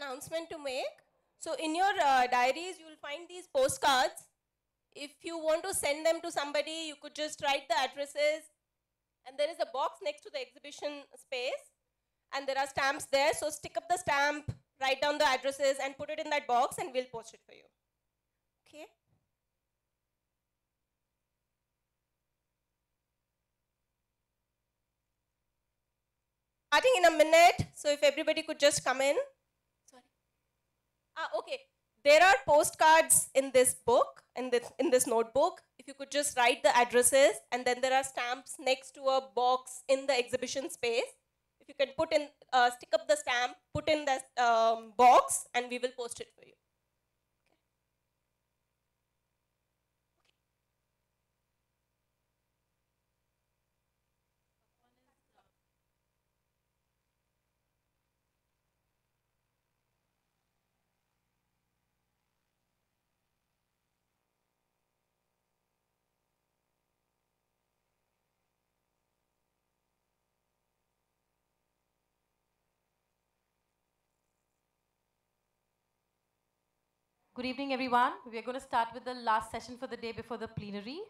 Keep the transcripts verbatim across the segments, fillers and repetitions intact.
announcement to make. So in your uh, diaries, you will find these postcards. If you want to send them to somebody, you could just write the addresses. And there is a box next to the exhibition space. And there are stamps there. So stick up the stamp, write down the addresses, and put it in that box, and we'll post it for you. Okay? Starting in a minute, so if everybody could just come in. Sorry. Ah, okay. There are postcards in this book, in this, in this notebook. If you could just write the addresses, and then there are stamps next to a box in the exhibition space. If you can put in, uh, stick up the stamp, put in the um, box, and we will post it for you. Good evening, everyone. We are going to start with the last session for the day before the plenary.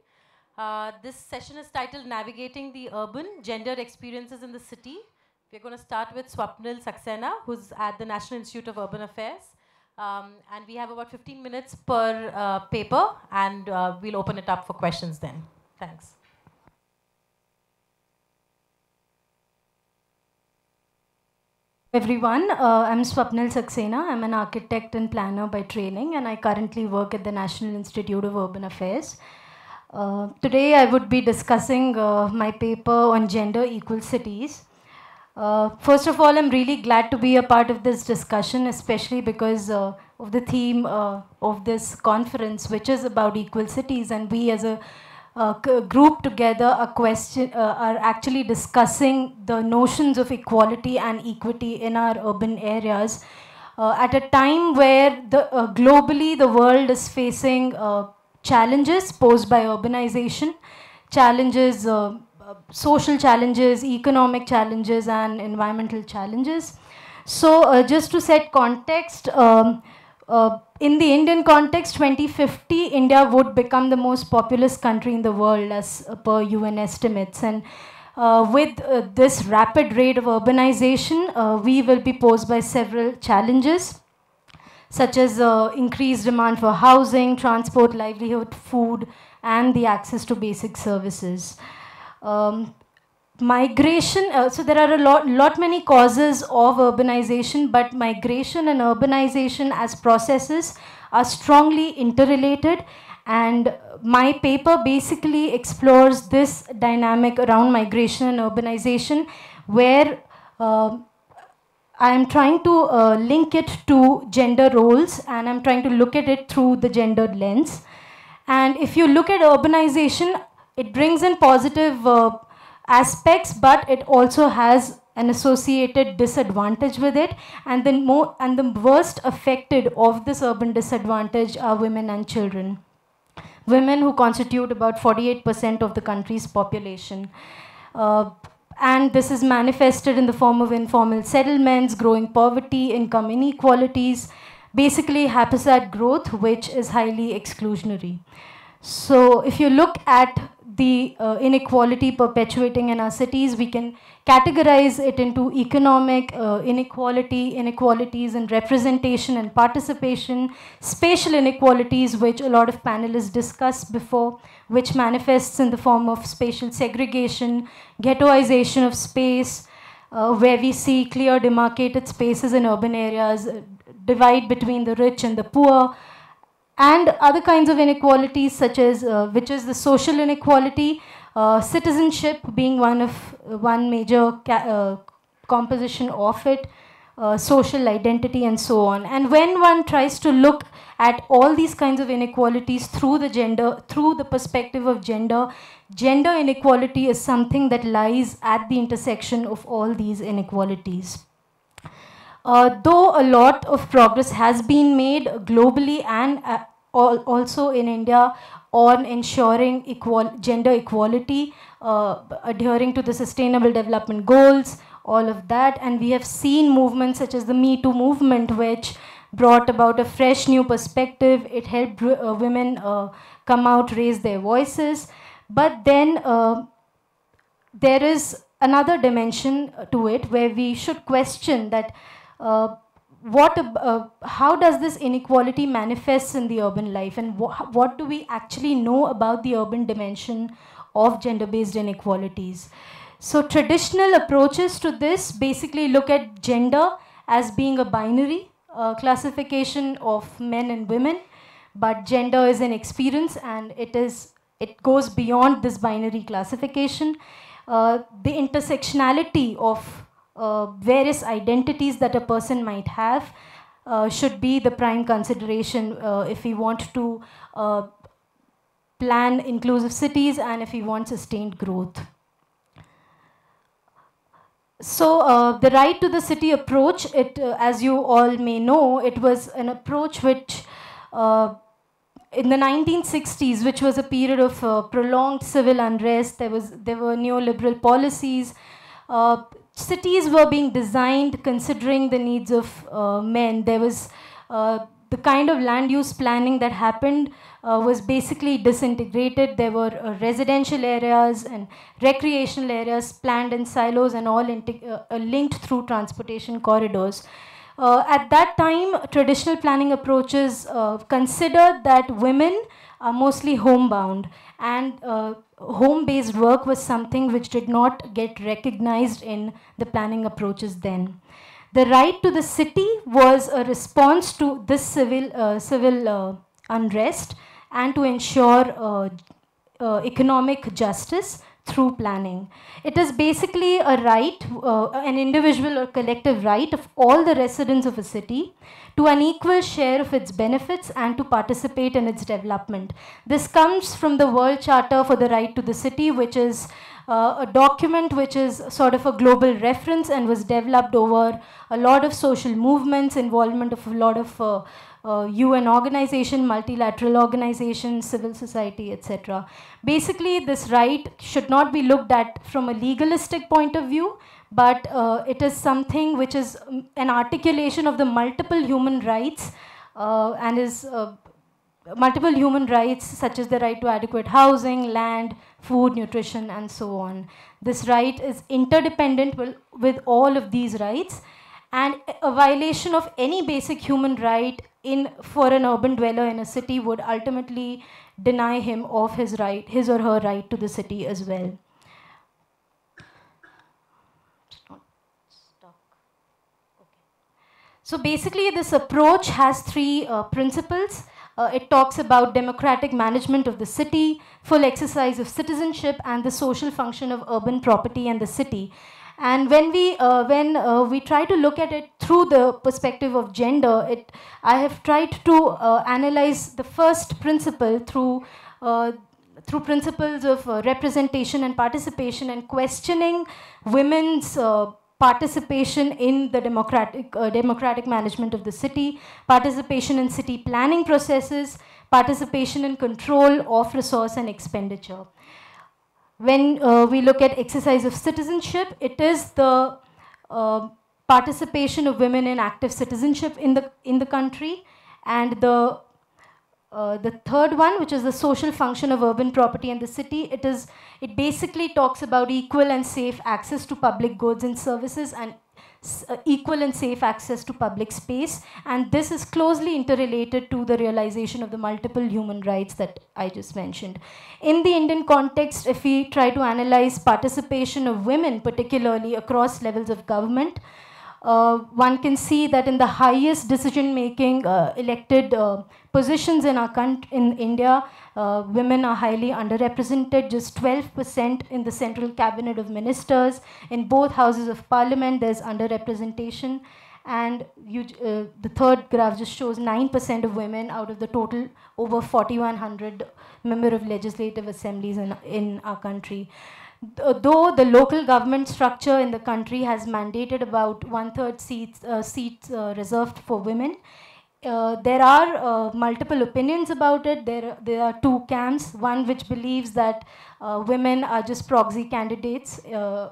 Uh, this session is titled Navigating the Urban Gendered Experiences in the City. We are going to start with Swapnil Saxena, who's at the National Institute of Urban Affairs. Um, and we have about fifteen minutes per uh, paper, and uh, we'll open it up for questions then. Thanks. Everyone, uh, I'm Swapnil Saxena. I'm an architect and planner by training, and I currently work at the National Institute of Urban Affairs. Uh, today I would be discussing uh, my paper on gender equal cities. Uh, first of all, I'm really glad to be a part of this discussion, especially because uh, of the theme uh, of this conference, which is about equal cities, and we as a Uh, group together are, question, uh, are actually discussing the notions of equality and equity in our urban areas uh, at a time where the, uh, globally the world is facing uh, challenges posed by urbanization, challenges, uh, uh, social challenges, economic challenges, and environmental challenges. So uh, just to set context, um, Uh, in the Indian context, twenty fifty, India would become the most populous country in the world as uh, per U N estimates. And uh, with uh, this rapid rate of urbanization, uh, we will be posed by several challenges, such as uh, increased demand for housing, transport, livelihood, food, and the access to basic services. Um, Migration, uh, so there are a lot, lot many causes of urbanization, but migration and urbanization as processes are strongly interrelated, and my paper basically explores this dynamic around migration and urbanization, where uh, I am trying to uh, link it to gender roles, and I'm trying to look at it through the gendered lens. And if you look at urbanization, it brings in positive uh, aspects, but it also has an associated disadvantage with it, and the more and the worst affected of this urban disadvantage are women and children. Women, who constitute about forty-eight percent of the country's population, uh, and this is manifested in the form of informal settlements, growing poverty, income inequalities, basically haphazard growth, which is highly exclusionary. So if you look at the uh, inequality perpetuating in our cities, we can categorize it into economic uh, inequality, inequalities in representation and participation, spatial inequalities, which a lot of panelists discussed before, which manifests in the form of spatial segregation, ghettoization of space, uh, where we see clear demarcated spaces in urban areas, uh, divide between the rich and the poor, and other kinds of inequalities, such as uh, which is the social inequality, uh, citizenship being one of uh, one major ca uh, composition of it, uh, social identity, and so on. And when one tries to look at all these kinds of inequalities through the gender, through the perspective of gender, gender inequality is something that lies at the intersection of all these inequalities. Uh, though a lot of progress has been made globally and uh, all, also in India on ensuring equal, gender equality, uh, adhering to the Sustainable Development Goals, all of that. And we have seen movements such as the Me Too movement, which brought about a fresh new perspective. It helped uh, women uh, come out, raise their voices. But then uh, there is another dimension to it where we should question that uh, what, uh, how does this inequality manifest in the urban life, and wh what do we actually know about the urban dimension of gender-based inequalities. So traditional approaches to this basically look at gender as being a binary uh, classification of men and women, but gender is an experience and it is it goes beyond this binary classification. Uh, the intersectionality of uh, various identities that a person might have uh, should be the prime consideration uh, if we want to uh, plan inclusive cities and if we want sustained growth. So uh, the right to the city approach, it, uh, as you all may know, it was an approach which uh, in the nineteen sixties, which was a period of uh, prolonged civil unrest, there was there were neoliberal policies. Uh, cities were being designed considering the needs of uh, men. There was uh, the kind of land use planning that happened uh, was basically disintegrated. There were uh, residential areas and recreational areas planned in silos and all uh, linked through transportation corridors. Uh, at that time, traditional planning approaches uh, considered that women are mostly homebound, and uh, home-based work was something which did not get recognized in the planning approaches then. The right to the city was a response to this civil, uh, civil uh, unrest and to ensure uh, uh, economic justice through planning. It is basically a right, uh, an individual or collective right of all the residents of a city to an equal share of its benefits and to participate in its development. This comes from the World Charter for the Right to the City, which is uh, a document which is sort of a global reference and was developed over a lot of social movements, involvement of a lot of uh, Uh, U N organization, multilateral organization, civil society, et cetera. Basically, this right should not be looked at from a legalistic point of view, but uh, it is something which is an articulation of the multiple human rights uh, and is uh, multiple human rights such as the right to adequate housing, land, food, nutrition, and so on. This right is interdependent with, with all of these rights, and a violation of any basic human right in for an urban dweller in a city would ultimately deny him of his right, his or her right to the city as well. So basically, this approach has three uh, principles. Uh, it talks about democratic management of the city, full exercise of citizenship, and the social function of urban property and the city. And when we uh, when uh, we try to look at it through the perspective of gender, it I have tried to uh, analyze the first principle through uh, through principles of uh, representation and participation, and questioning women's uh, participation in the democratic uh, democratic management of the city, participation in city planning processes, participation in control of resource and expenditure. When uh, we look at exercise of citizenship, it is the uh, participation of women in active citizenship in the in the country, and the uh, the third one, which is the social function of urban property and the city, it is it basically talks about equal and safe access to public goods and services and uh, equal and safe access to public space, and this is closely interrelated to the realization of the multiple human rights that I just mentioned. In the Indian context, if we try to analyze participation of women, particularly across levels of government, uh, one can see that in the highest decision-making uh, elected uh, positions in our country, in India, uh, women are highly underrepresented, just twelve percent in the central cabinet of ministers. In both houses of parliament, there's underrepresentation. And you, uh, the third graph just shows nine percent of women out of the total over forty-one hundred member of legislative assemblies in, in our country. Th though the local government structure in the country has mandated about one-third seats, uh, seats uh, reserved for women, uh, there are uh, multiple opinions about it. There, there are two camps, one which believes that uh, women are just proxy candidates, uh,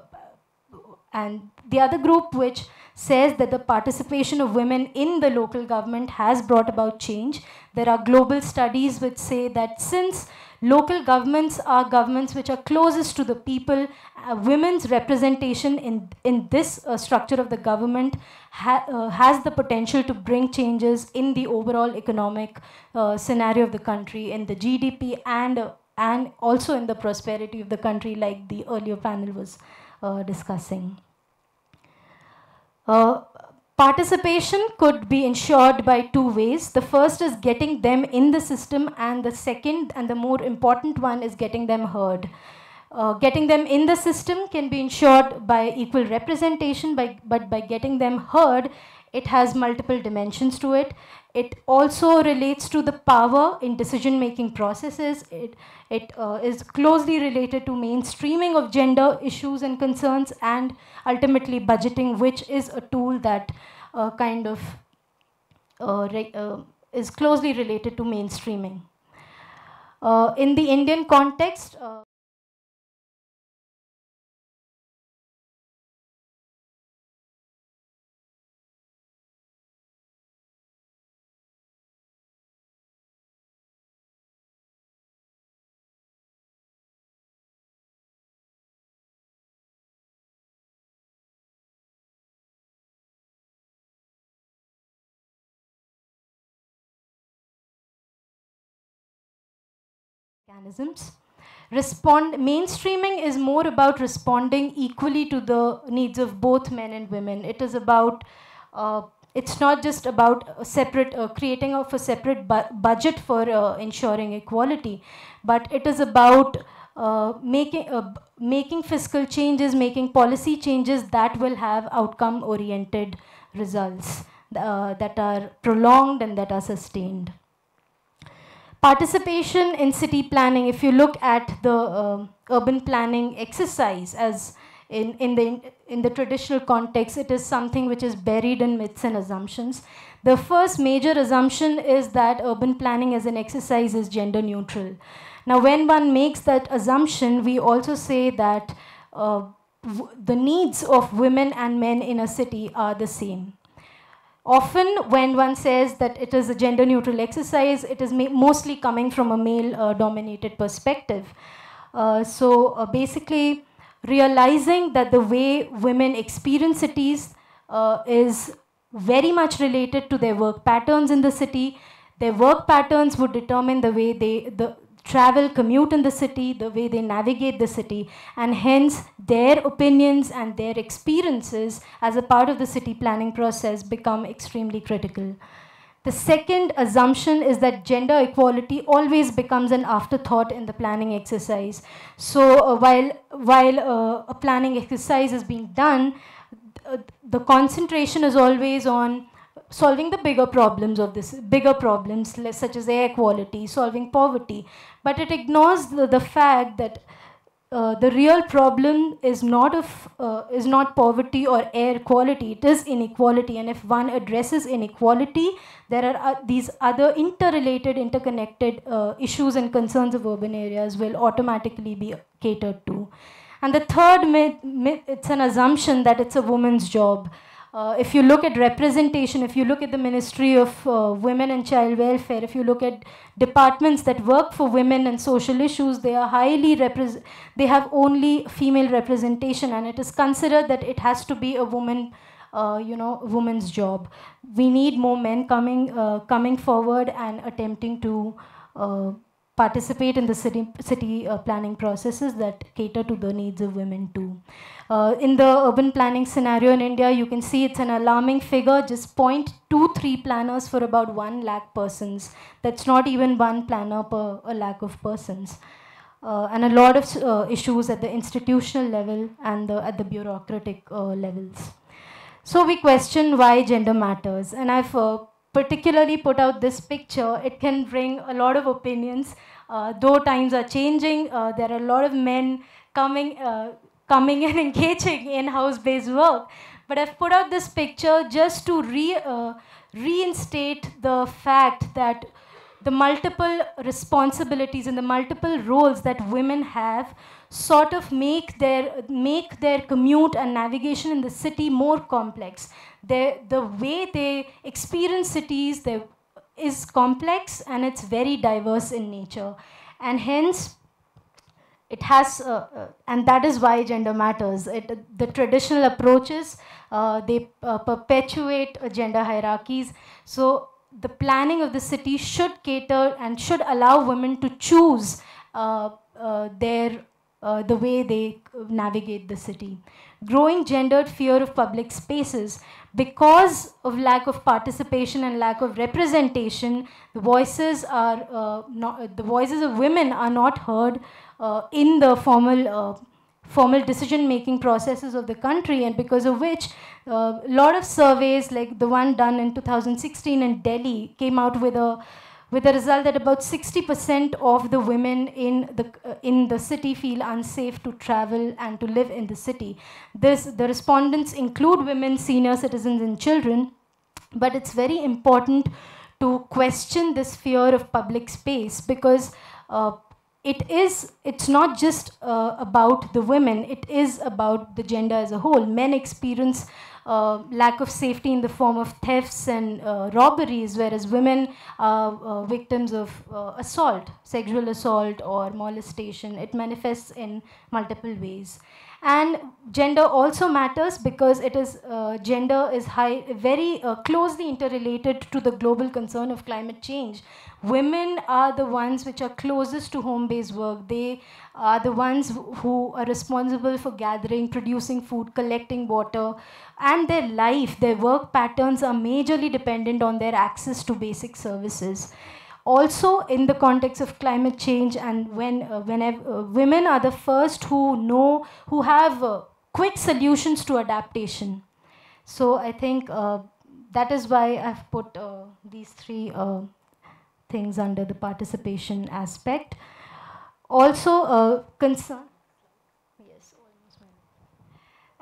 And the other group, which says that the participation of women in the local government has brought about change. There are global studies which say that since local governments are governments which are closest to the people, uh, women's representation in, in this uh, structure of the government ha uh, has the potential to bring changes in the overall economic uh, scenario of the country, in the G D P, and, uh, and also in the prosperity of the country, like the earlier panel was uh, discussing. Uh, participation could be ensured by two ways. The first is getting them in the system, and the second and the more important one is getting them heard. Uh, getting them in the system can be ensured by equal representation, by, but by getting them heard, it has multiple dimensions to it. It also relates to the power in decision-making processes. It, it uh, is closely related to mainstreaming of gender issues and concerns, and ultimately budgeting, which is a tool that uh, kind of uh, re uh, is closely related to mainstreaming. Uh, in the Indian context, uh, mechanisms. Respond, mainstreaming is more about responding equally to the needs of both men and women. It is about, uh, it's not just about a separate, uh, creating of a separate bu budget for uh, ensuring equality, but it is about uh, making, uh, making fiscal changes, making policy changes that will have outcome-oriented results uh, that are prolonged and that are sustained. Participation in city planning, if you look at the uh, urban planning exercise as in, in, the, in the traditional context, it is something which is buried in myths and assumptions. The first major assumption is that urban planning as an exercise is gender neutral. Now, when one makes that assumption, we also say that uh, w the needs of women and men in a city are the same. Often when one says that it is a gender neutral exercise, it is mostly coming from a male uh, dominated perspective. Uh, so uh, basically realizing that the way women experience cities uh, is very much related to their work patterns in the city. Their work patterns would determine the way they the travel, commute in the city, the way they navigate the city, and hence their opinions and their experiences as a part of the city planning process become extremely critical. The second assumption is that gender equality always becomes an afterthought in the planning exercise. So uh, while, while uh, a planning exercise is being done, uh, the concentration is always on solving the bigger problems of this, bigger problems such as air quality, solving poverty. But it ignores the, the fact that uh, the real problem is not, of, uh, is not poverty or air quality, it is inequality. And if one addresses inequality, there are uh, these other interrelated, interconnected uh, issues and concerns of urban areas will automatically be catered to. And the third myth, myth it's an assumption that it's a woman's job. Uh, if you look at representation, if you look at the Ministry of uh, Women and Child Welfare, if you look at departments that work for women and social issues, they are highly repre- they have only female representation, and it is considered that it has to be a woman, uh, you know, woman's job. We need more men coming, uh, coming forward and attempting to uh, participate in the city, city uh, planning processes that cater to the needs of women too. Uh, in the urban planning scenario in India, you can see it's an alarming figure, just zero point two three planners for about one lakh persons. That's not even one planner per a lakh of persons. Uh, and a lot of uh, issues at the institutional level and the, at the bureaucratic uh, levels. So we question why gender matters, and I've uh, particularly put out this picture. It can bring a lot of opinions. Uh, though times are changing, uh, there are a lot of men coming, uh, coming and engaging in house-based work. But I've put out this picture just to re, uh, reinstate the fact that the multiple responsibilities and the multiple roles that women have sort of make their, make their commute and navigation in the city more complex. The, the way they experience cities they, is complex and it's very diverse in nature. And hence, it has, uh, and that is why gender matters. It, the traditional approaches, uh, they uh, perpetuate uh, gender hierarchies. So the planning of the city should cater and should allow women to choose uh, uh, their, uh, the way they navigate the city. Growing gendered fear of public spaces. Because of lack of participation and lack of representation, the voices are uh, not, the voices of women are not heard uh, in the formal uh, formal decision-making processes of the country, and because of which a uh, lot of surveys, like the one done in two thousand sixteen in Delhi, came out with a with a result that about sixty percent of the women in the uh, in the city feel unsafe to travel and to live in the city. This, the respondents include women, senior citizens, and children, but it's very important to question this fear of public space, because uh, it is, it's not just uh, about the women, it is about the gender as a whole. Men experience Uh, lack of safety in the form of thefts and uh, robberies, whereas women are uh, victims of uh, assault, sexual assault or molestation. It manifests in multiple ways. And gender also matters because it is, uh, gender is high, very uh, closely interrelated to the global concern of climate change. Women are the ones which are closest to home-based work. They are the ones who are responsible for gathering, producing food, collecting water, and their life, their work patterns are majorly dependent on their access to basic services. Also, in the context of climate change, and when uh, whenever uh, women are the first who know, who have uh, quick solutions to adaptation. So I think uh, that is why I've put uh, these three uh, things under the participation aspect. Also, uh, concern.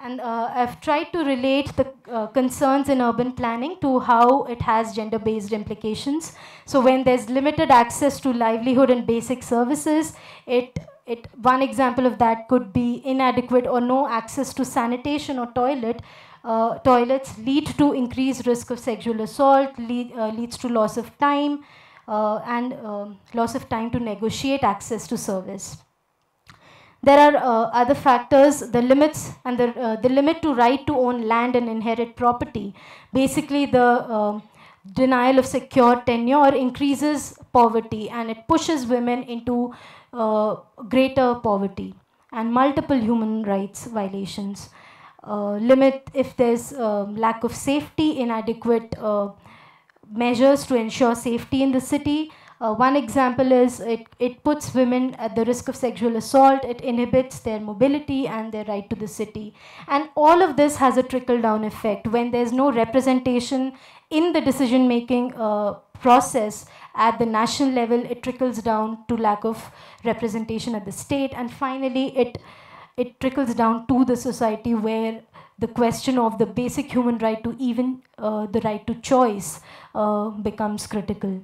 And uh, I've tried to relate the uh, concerns in urban planning to how it has gender-based implications. So when there's limited access to livelihood and basic services, it, it, one example of that could be inadequate or no access to sanitation or toilet. Uh, toilets lead to increased risk of sexual assault, lead, uh, leads to loss of time, uh, and uh, loss of time to negotiate access to service. There are uh, other factors, the limits and the, uh, the limit to right to own land and inherit property. Basically, the uh, denial of secure tenure increases poverty and it pushes women into uh, greater poverty and multiple human rights violations. Uh, limit if there's uh, lack of safety, inadequate uh, measures to ensure safety in the city. Uh, one example is it, it puts women at the risk of sexual assault, it inhibits their mobility and their right to the city. And all of this has a trickle-down effect. When there's no representation in the decision-making uh, process at the national level, it trickles down to lack of representation at the state. And finally, it, it trickles down to the society where the question of the basic human right to even uh, the right to choice uh, becomes critical.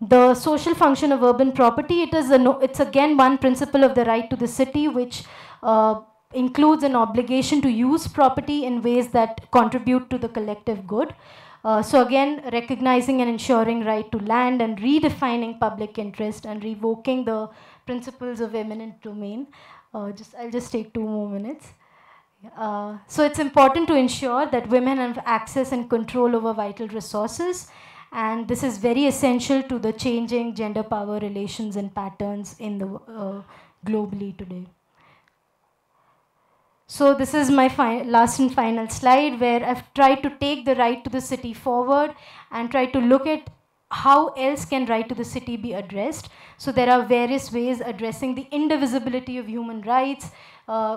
The social function of urban property, it is a no, it's again one principle of the right to the city, which uh, includes an obligation to use property in ways that contribute to the collective good. Uh, so again, recognizing and ensuring right to land and redefining public interest and revoking the principles of eminent domain. Uh, just, I'll just take two more minutes. Uh, so it's important to ensure that women have access and control over vital resources. And this is very essential to the changing gender power relations and patterns in the uh, globally today. So this is my last and final slide, where I've tried to take the right to the city forward and try to look at how else can right to the city be addressed. So there are various ways addressing the indivisibility of human rights, uh,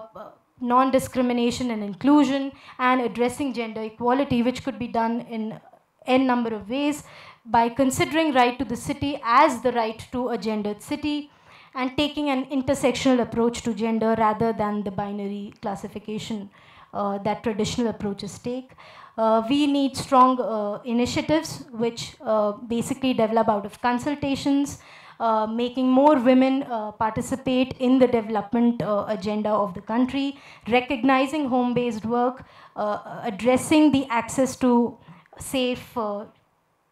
non-discrimination and inclusion, and addressing gender equality, which could be done in n number of ways, by considering right to the city as the right to a gendered city and taking an intersectional approach to gender rather than the binary classification uh, that traditional approaches take. Uh, we need strong uh, initiatives which uh, basically develop out of consultations, uh, making more women uh, participate in the development uh, agenda of the country, recognizing home-based work, uh, addressing the access to safe uh,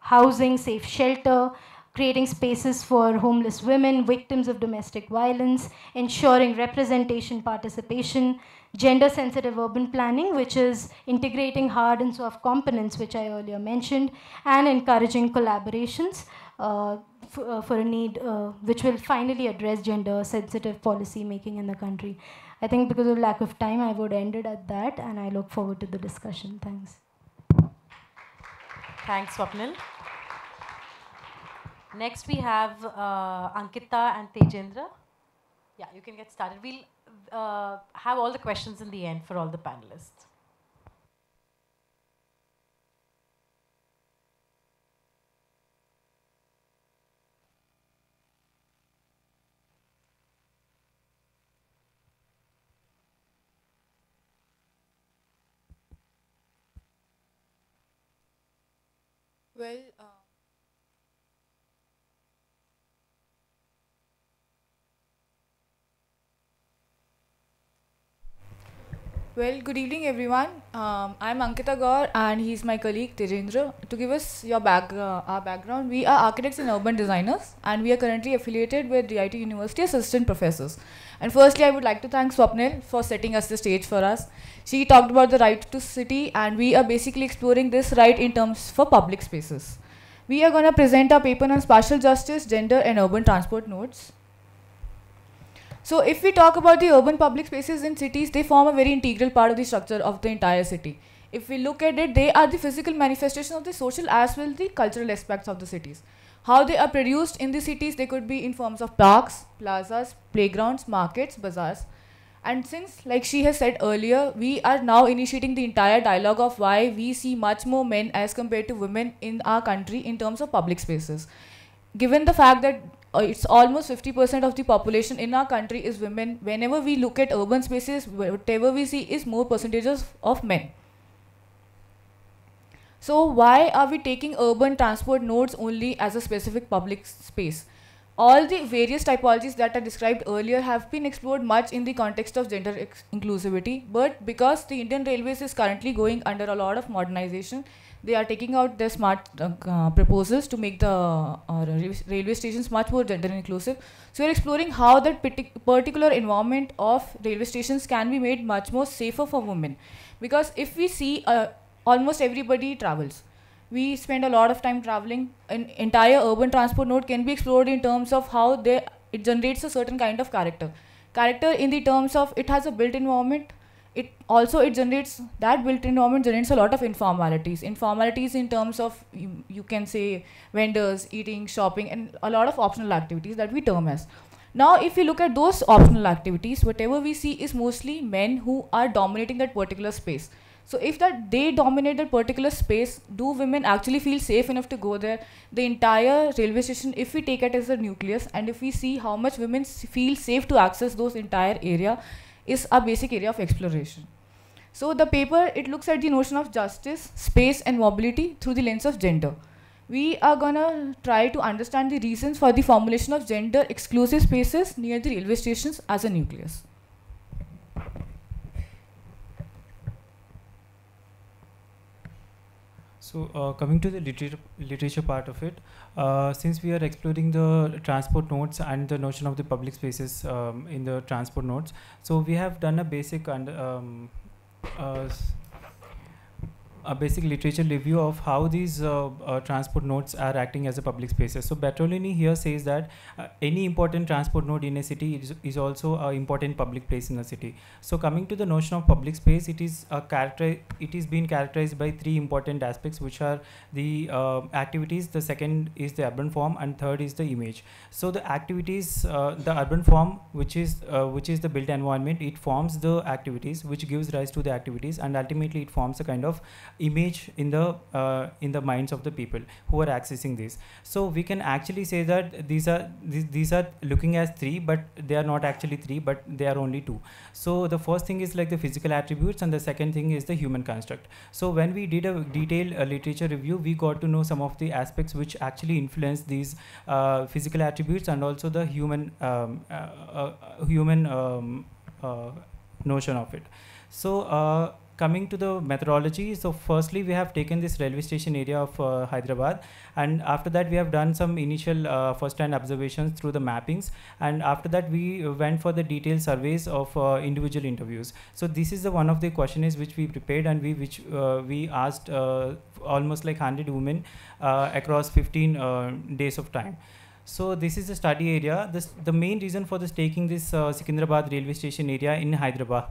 housing, safe shelter, creating spaces for homeless women, victims of domestic violence, ensuring representation, participation, gender-sensitive urban planning, which is integrating hard and soft components, which I earlier mentioned, and encouraging collaborations uh, uh, for a need uh, which will finally address gender-sensitive policy making in the country. I think because of lack of time, I would end it at that, and I look forward to the discussion. Thanks. Thanks, Swapnil. Next, we have uh, Ankita and Tejendra. Yeah, you can get started. We'll uh, have all the questions in the end for all the panelists. Well, uh Well, good evening everyone. Um, I'm Ankita Gaur and he's my colleague Tejendra. To give us your back, uh, our background, we are architects and urban designers and we are currently affiliated with D I T University assistant professors. And firstly, I would like to thank Swapnil for setting us the stage for us. She talked about the right to city and we are basically exploring this right in terms for public spaces. We are going to present our paper on spatial justice, gender and urban transport nodes. So if we talk about the urban public spaces in cities, they form a very integral part of the structure of the entire city. If we look at it, they are the physical manifestation of the social as well as the cultural aspects of the cities. How they are produced in the cities, they could be in forms of parks, plazas, playgrounds, markets, bazaars. And since, like she has said earlier, we are now initiating the entire dialogue of why we see much more men as compared to women in our country in terms of public spaces. Given the fact that Uh, it's almost fifty percent of the population in our country is women. Whenever we look at urban spaces, whatever we see is more percentages of men. So why are we taking urban transport nodes only as a specific public space? All the various typologies that I described earlier have been explored much in the context of gender ex inclusivity, but because the Indian Railways is currently going under a lot of modernization, they are taking out their smart uh, uh, proposals to make the uh, rail railway stations much more gender inclusive. So we're exploring how that particular environment of railway stations can be made much more safer for women. Because if we see, uh, almost everybody travels. We spend a lot of time traveling. An entire urban transport node can be explored in terms of how they, it generates a certain kind of character. Character in the terms of it has a built environment. It also, it generates, that built environment generates a lot of informalities. Informalities in terms of, you, you can say, vendors, eating, shopping, and a lot of optional activities that we term as. Now, if you look at those optional activities, whatever we see is mostly men who are dominating that particular space. So if that they dominate that particular space, do women actually feel safe enough to go there? The entire railway station, if we take it as a nucleus, and if we see how much women feel safe to access those entire area, is our basic area of exploration. So the paper, it looks at the notion of justice, space and mobility through the lens of gender. We are gonna try to understand the reasons for the formulation of gender exclusive spaces near the railway stations as a nucleus. So uh, coming to the literature, literature part of it, uh, since we are exploring the transport nodes and the notion of the public spaces um, in the transport nodes, so we have done a basic and um, uh, a basic literature review of how these uh, uh, transport nodes are acting as a public spaces. So Bertolini here says that uh, any important transport node in a city is, is also an important public place in a city. So coming to the notion of public space, it is a character, it is being characterized by three important aspects, which are the uh, activities, the second is the urban form, and third is the image. So the activities, uh, the urban form, which is uh, which is the built environment, it forms the activities, which gives rise to the activities, and ultimately it forms a kind of image in the uh, in the minds of the people who are accessing this. So we can actually say that these are these, these are looking as three, but they are not actually three, but they are only two. So the first thing is like the physical attributes, and the second thing is the human construct. So when we did a detailed uh, literature review, we got to know some of the aspects which actually influence these uh, physical attributes and also the human um, uh, uh, human um, uh, notion of it. So uh, coming to the methodology, so firstly we have taken this railway station area of uh, Hyderabad, and after that we have done some initial uh, first-hand observations through the mappings, and after that we went for the detailed surveys of uh, individual interviews. So this is the one of the questionnaires which we prepared, and we which uh, we asked uh, almost like one hundred women uh, across fifteen uh, days of time. So this is the study area. This, the main reason for this taking this uh, Secunderabad railway station area in Hyderabad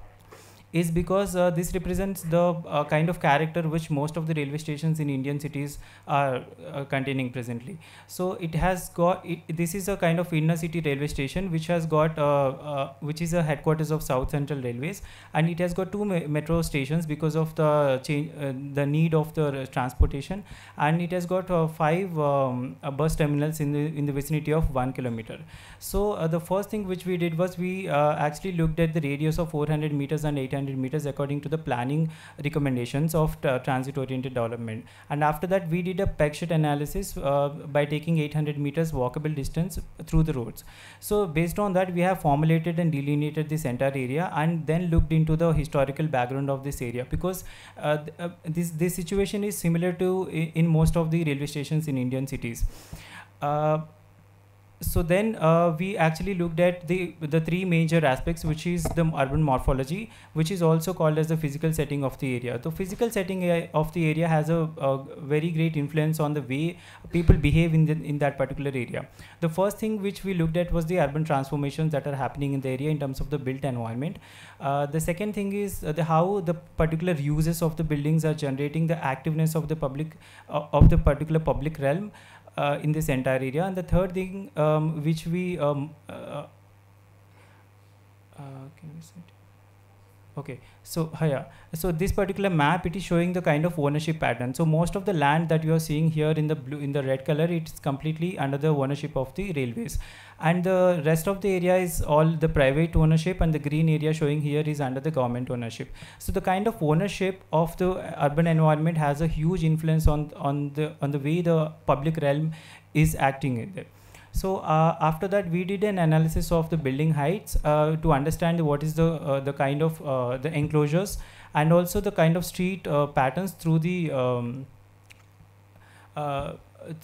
is because uh, this represents the uh, kind of character which most of the railway stations in Indian cities are uh, containing presently. So it has got, it, this is a kind of inner city railway station which has got, uh, uh, which is a headquarters of South Central Railways, and it has got two me metro stations because of the change, uh, the need of the transportation, and it has got uh, five um, uh, bus terminals in the in the vicinity of one kilometer. So uh, the first thing which we did was we uh, actually looked at the radius of four hundred meters and eight hundred meters according to the planning recommendations of transit oriented development, and after that we did a peg-shot analysis uh, by taking eight hundred meters walkable distance through the roads. So based on that we have formulated and delineated this entire area, and then looked into the historical background of this area, because uh, th uh, this this situation is similar to in, in most of the railway stations in Indian cities. Uh, So then uh, we actually looked at the the three major aspects, which is the urban morphology, which is also called as the physical setting of the area. The physical setting of the area has a, a very great influence on the way people behave in the, in that particular area. The first thing which we looked at was the urban transformations that are happening in the area in terms of the built environment. Uh, the second thing is the, how the particular uses of the buildings are generating the activeness of the public uh, of the particular public realm Uh, in this entire area. And the third thing um, which we um, uh, uh, can we see it? Okay, so yeah, so this particular map, it is showing the kind of ownership pattern. So most of the land that you are seeing here in the blue, in the red color, it's completely under the ownership of the railways, and the rest of the area is all the private ownership, and the green area showing here is under the government ownership. So the kind of ownership of the urban environment has a huge influence on on the on the way the public realm is acting in there. So uh, after that we did an analysis of the building heights uh, to understand what is the uh, the kind of uh, the enclosures, and also the kind of street uh, patterns through the um, uh,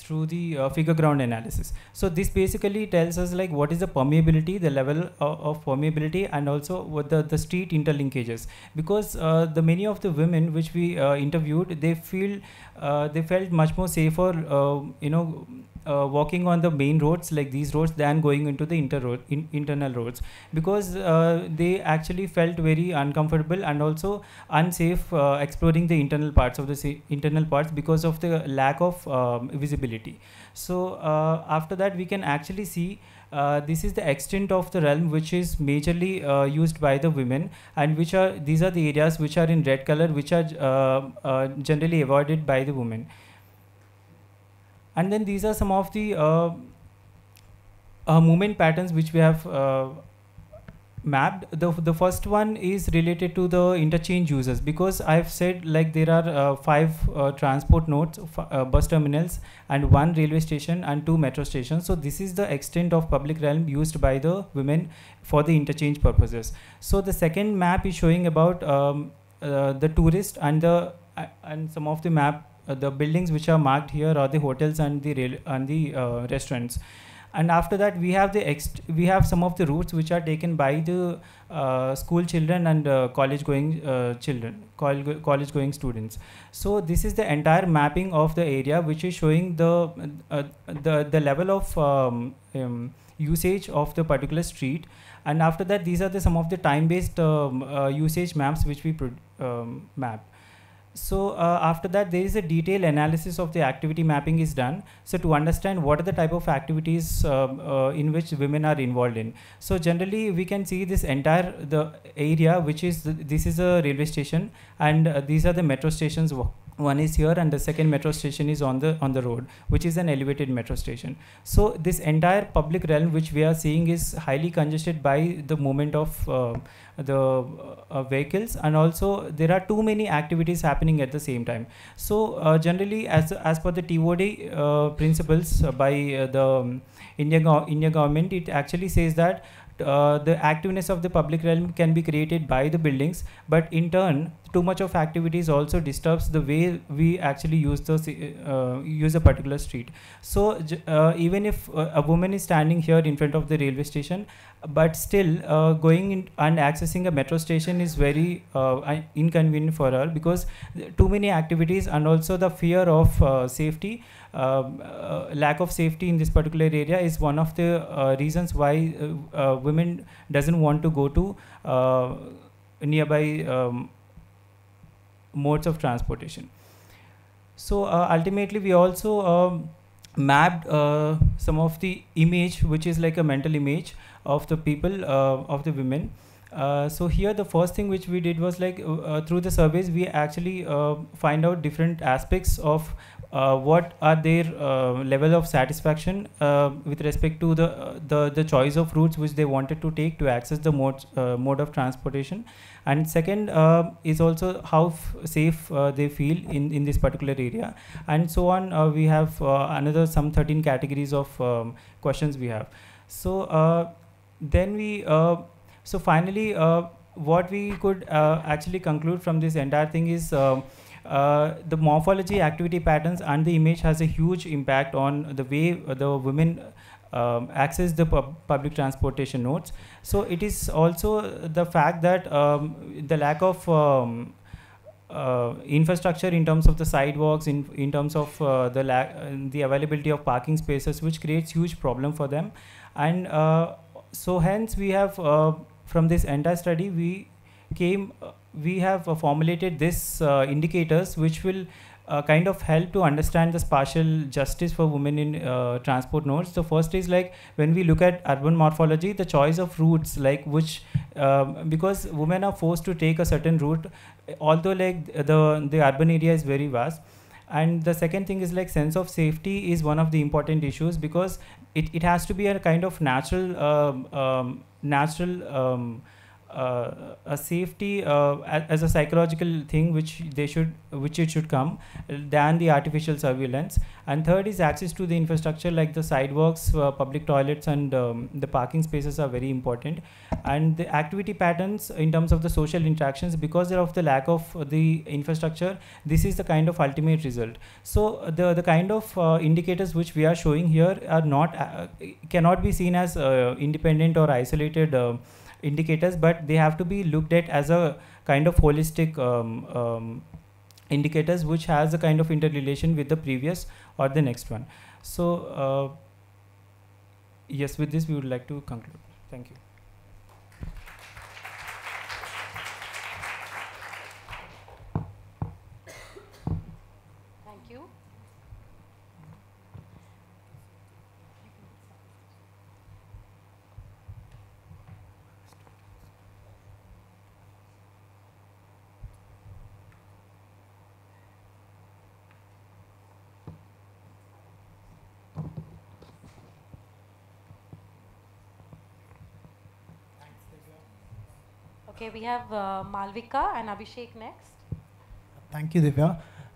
through the uh, figure ground analysis. So this basically tells us like what is the permeability, the level of, of permeability, and also what the, the street interlinkages, because uh, the many of the women which we uh, interviewed, they feel uh, they felt much more safer uh, you know uh, walking on the main roads like these roads than going into the inter road, in, internal roads, because uh, they actually felt very uncomfortable and also unsafe uh, exploring the internal parts of the internal parts because of the lack of um, visibility. So uh, after that we can actually see uh, this is the extent of the realm which is majorly uh, used by the women, and which are these are the areas which are in red color, which are uh, uh, generally avoided by the women. And then these are some of the uh, uh, movement patterns which we have uh, mapped. The, the first one is related to the interchange users, because I've said like there are uh, five uh, transport nodes, uh, bus terminals, and one railway station and two metro stations. So this is the extent of public realm used by the women for the interchange purposes. So the second map is showing about um, uh, the tourist, and the uh, and some of the map uh, the buildings which are marked here are the hotels and the rail and the uh, restaurants. And after that we have the ext we have some of the routes which are taken by the uh, school children and uh, college going uh, children col college going students. So this is the entire mapping of the area which is showing the uh, the the level of um, um, usage of the particular street. And after that these are the some of the time based um, uh, usage maps which we pro um, map. So uh, after that there is a detailed analysis of the activity mapping is done, so to understand what are the type of activities uh, uh, in which women are involved in. So generally we can see this entire the area which is the, this is a railway station, and uh, these are the metro stations One is here, and the second metro station is on the on the road, which is an elevated metro station. So this entire public realm which we are seeing is highly congested by the movement of uh, the uh, vehicles, and also there are too many activities happening at the same time. So uh, generally, as as per the T O D uh, principles by uh, the um, India go India government, it actually says that Uh, the activeness of the public realm can be created by the buildings, but in turn too much of activities also disturbs the way we actually use the uh, use a particular street. So uh, even if uh, a woman is standing here in front of the railway station, but still uh, going in and accessing a metro station is very uh, inconvenient for her, because too many activities, and also the fear of uh, safety, uh, uh, lack of safety in this particular area is one of the uh, reasons why uh, uh, women doesn't want to go to uh, nearby um, modes of transportation. So uh, ultimately we also uh, mapped uh, some of the image which is like a mental image of the people, uh, of the women. Uh, so here the first thing which we did was like uh, through the surveys we actually uh, find out different aspects of Uh, what are their uh, level of satisfaction uh, with respect to the, uh, the the choice of routes which they wanted to take to access the mode uh, mode of transportation, and second uh, is also how f safe uh, they feel in in this particular area, and so on. Uh, we have uh, another some thirteen categories of um, questions we have. So uh, then we uh, so finally uh, what we could uh, actually conclude from this entire thing is. Uh, Uh, the morphology, activity patterns, and the image has a huge impact on the way the women um, access the pub public transportation nodes. So it is also the fact that um, the lack of um, uh, infrastructure in terms of the sidewalks, in in terms of uh, the la uh, the availability of parking spaces, which creates huge problem for them, and uh, so hence we have uh, from this entire study we came. Uh, we have uh, formulated this uh, indicators which will uh, kind of help to understand the spatial justice for women in uh, transport nodes. The first is like when we look at urban morphology, the choice of routes, like which uh, because women are forced to take a certain route, although like the the urban area is very vast. And the second thing is like sense of safety is one of the important issues, because it, it has to be a kind of natural um, um, natural um, Uh, a safety uh, as a psychological thing which they should which it should come than the artificial surveillance. And third is access to the infrastructure, like the sidewalks, uh, public toilets, and um, the parking spaces are very important. And the activity patterns in terms of the social interactions, because of the lack of the infrastructure, this is the kind of ultimate result. So the the kind of uh, indicators which we are showing here are not uh, cannot be seen as uh, independent or isolated uh, indicators, but they have to be looked at as a kind of holistic um, um, indicators which has a kind of interrelation with the previous or the next one. So uh, yes, with this we would like to conclude. Thank you. Thank you. Okay, we have uh, Malvika and Abhishek next. Thank you, Divya.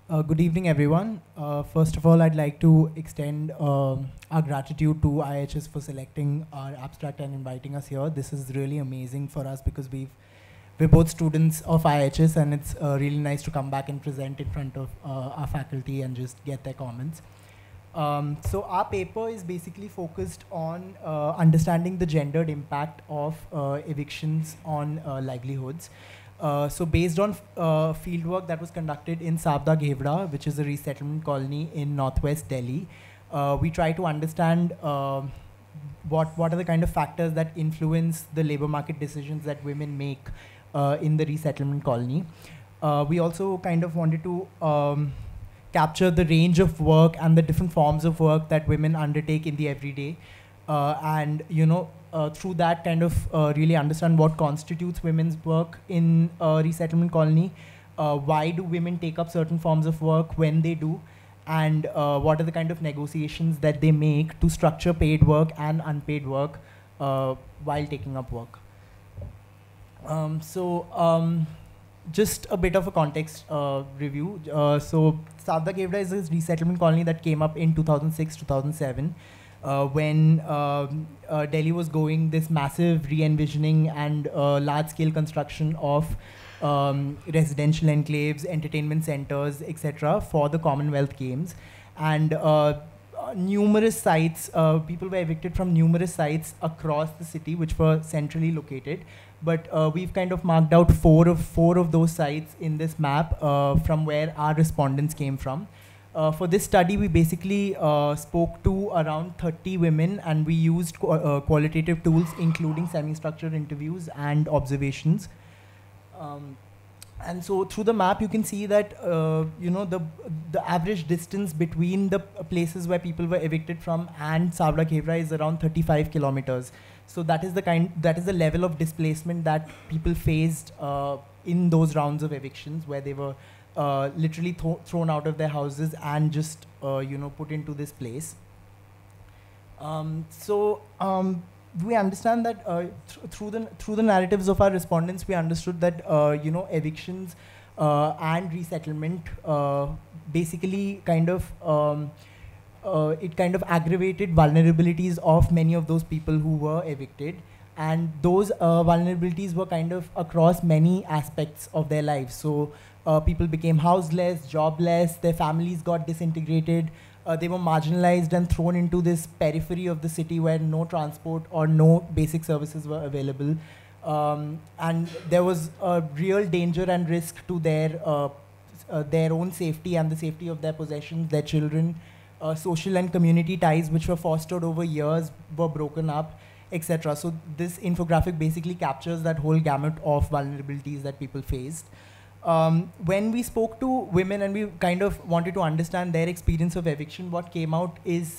Uh, good evening, everyone. Uh, first of all, I'd like to extend uh, our gratitude to I I H S for selecting our abstract and inviting us here. This is really amazing for us, because we've, we're both students of I I H S, and it's uh, really nice to come back and present in front of uh, our faculty and just get their comments. Um, so our paper is basically focused on uh, understanding the gendered impact of uh, evictions on uh, livelihoods. Uh, so based on uh, fieldwork that was conducted in Savda Ghevra, which is a resettlement colony in northwest Delhi, uh, we try to understand uh, what, what are the kind of factors that influence the labor market decisions that women make uh, in the resettlement colony. Uh, we also kind of wanted to um, capture the range of work and the different forms of work that women undertake in the everyday, uh, and you know uh, through that kind of uh, really understand what constitutes women's work in a resettlement colony, uh, why do women take up certain forms of work when they do, and uh, what are the kind of negotiations that they make to structure paid work and unpaid work uh, while taking up work. Um, so um, just a bit of a context uh, review. Uh, so Savda Ghevra is a resettlement colony that came up in two thousand six, two thousand seven. Uh, when uh, uh, Delhi was going this massive re-envisioning and uh, large-scale construction of um, residential enclaves, entertainment centers, et cetera for the Commonwealth Games. And uh, numerous sites, uh, people were evicted from numerous sites across the city, which were centrally located. But uh, we've kind of marked out four of, four of those sites in this map uh, from where our respondents came from. Uh, for this study, we basically uh, spoke to around thirty women, and we used qu uh, qualitative tools, including semi-structured interviews and observations. Um, and so through the map, you can see that uh, you know the, the average distance between the places where people were evicted from and Savda Ghevra is around thirty-five kilometers. So that is the kind, that is the level of displacement that people faced uh, in those rounds of evictions, where they were Uh, literally th thrown out of their houses and just uh, you know put into this place. Um, so um, we understand that uh, th through the through the narratives of our respondents, we understood that uh, you know evictions uh, and resettlement uh, basically kind of um, uh, it kind of aggravated vulnerabilities of many of those people who were evicted. And those uh, vulnerabilities were kind of across many aspects of their lives. So uh, people became houseless, jobless, their families got disintegrated, uh, they were marginalized and thrown into this periphery of the city where no transport or no basic services were available. Um, and there was a real danger and risk to their, uh, uh, their own safety and the safety of their possessions, their children. Uh, social and community ties which were fostered over years were broken up, et cetera. So this infographic basically captures that whole gamut of vulnerabilities that people faced. Um, when we spoke to women and we kind of wanted to understand their experience of eviction, what came out is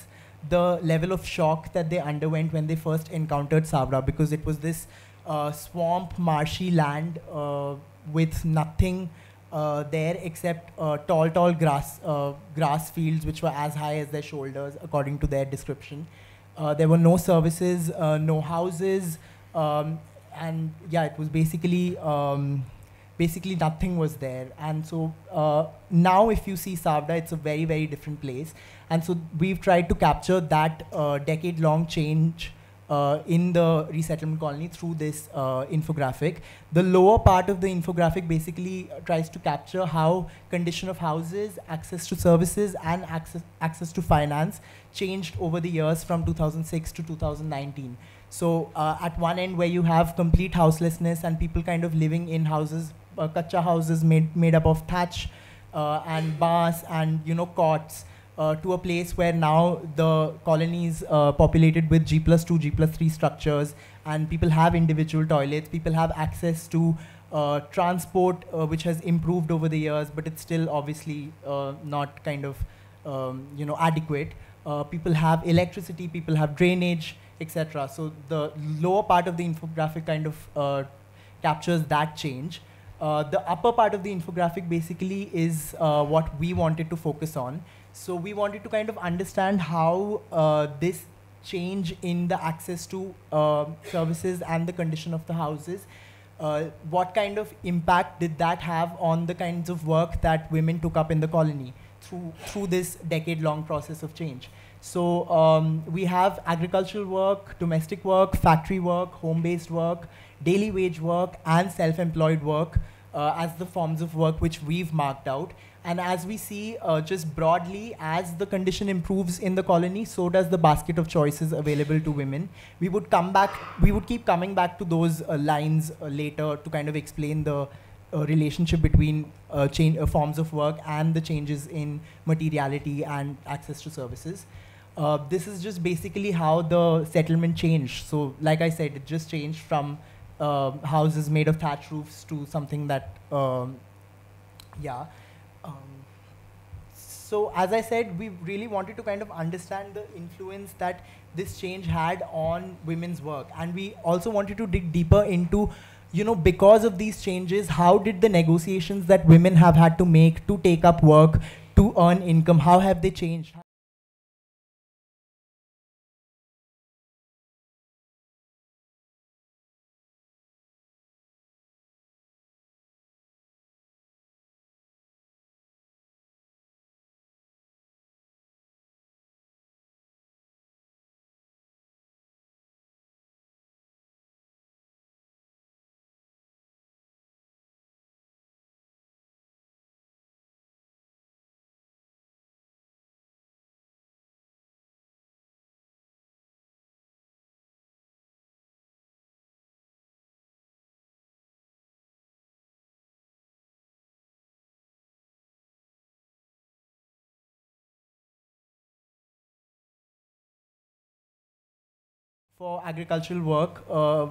the level of shock that they underwent when they first encountered Savda, because it was this uh, swamp, marshy land uh, with nothing uh, there except uh, tall, tall grass, uh, grass fields which were as high as their shoulders, according to their description. Uh, there were no services, uh, no houses, um, and yeah, it was basically, um, basically nothing was there. And so uh, now if you see Savda, it's a very, very different place. And so we've tried to capture that uh, decade-long change uh, in the resettlement colony through this uh, infographic. The lower part of the infographic basically tries to capture how condition of houses, access to services, and access, access to finance changed over the years from two thousand six to two thousand nineteen. So uh, at one end where you have complete houselessness and people kind of living in houses, uh, kacha houses made, made up of thatch uh, and bars and you know cots, uh, to a place where now the colony is uh, populated with G plus two, G plus three structures, and people have individual toilets, people have access to uh, transport uh, which has improved over the years, but it's still obviously uh, not kind of um, you know adequate. Uh, people have electricity, people have drainage, et cetera. So the lower part of the infographic kind of uh, captures that change. Uh, the upper part of the infographic basically is uh, what we wanted to focus on. So we wanted to kind of understand how uh, this change in the access to uh, services and the condition of the houses, uh, what kind of impact did that have on the kinds of work that women took up in the colony through through this decade-long process of change. So um, we have agricultural work, domestic work, factory work, home-based work, daily wage work, and self-employed work uh, as the forms of work which we've marked out. And as we see, uh, just broadly, as the condition improves in the colony, so does the basket of choices available to women. We would come back, we would keep coming back to those uh, lines uh, later to kind of explain the Uh, relationship between uh, change, uh, forms of work and the changes in materiality and access to services. Uh, this is just basically how the settlement changed. So like I said, it just changed from uh, houses made of thatch roofs to something that, um, yeah. Um, so as I said, we really wanted to kind of understand the influence that this change had on women's work. And we also wanted to dig deeper into you know, because of these changes, how did the negotiations that women have had to make to take up work, to earn income, how have they changed? For agricultural work, uh,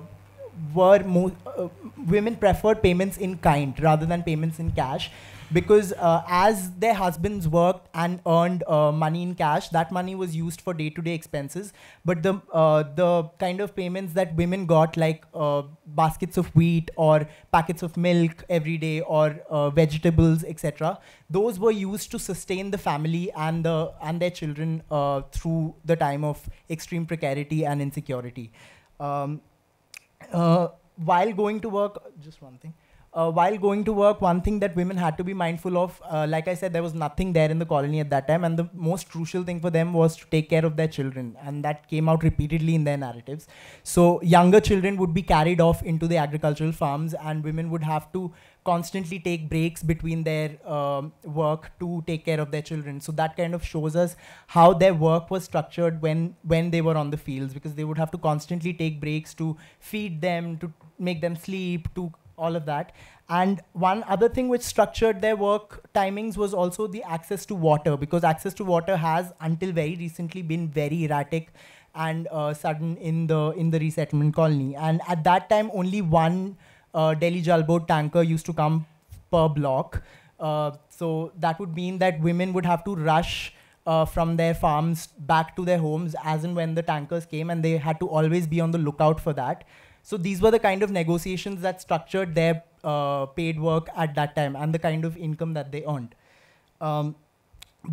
were mo uh, women preferred payments in kind rather than payments in cash, because uh, as their husbands worked and earned uh, money in cash, that money was used for day-to-day expenses. But the uh, the kind of payments that women got, like uh, baskets of wheat or packets of milk every day, or uh, vegetables, et cetera, those were used to sustain the family and the and their children uh, through the time of extreme precarity and insecurity. Um, uh, while going to work, just one thing. Uh, while going to work, one thing that women had to be mindful of, uh, like I said, there was nothing there in the colony at that time, and the most crucial thing for them was to take care of their children, and that came out repeatedly in their narratives. So younger children would be carried off into the agricultural farms, and women would have to constantly take breaks between their um, work to take care of their children. So that kind of shows us how their work was structured when, when they were on the fields, because they would have to constantly take breaks to feed them, to make them sleep, to all of that. And one other thing which structured their work timings was also the access to water, because access to water has until very recently been very erratic and uh, sudden in the in the resettlement colony. And at that time, only one uh, Delhi Jal Board tanker used to come per block. Uh, so that would mean that women would have to rush Uh, from their farms back to their homes as and when the tankers came, and they had to always be on the lookout for that. So these were the kind of negotiations that structured their uh, paid work at that time and the kind of income that they earned. Um,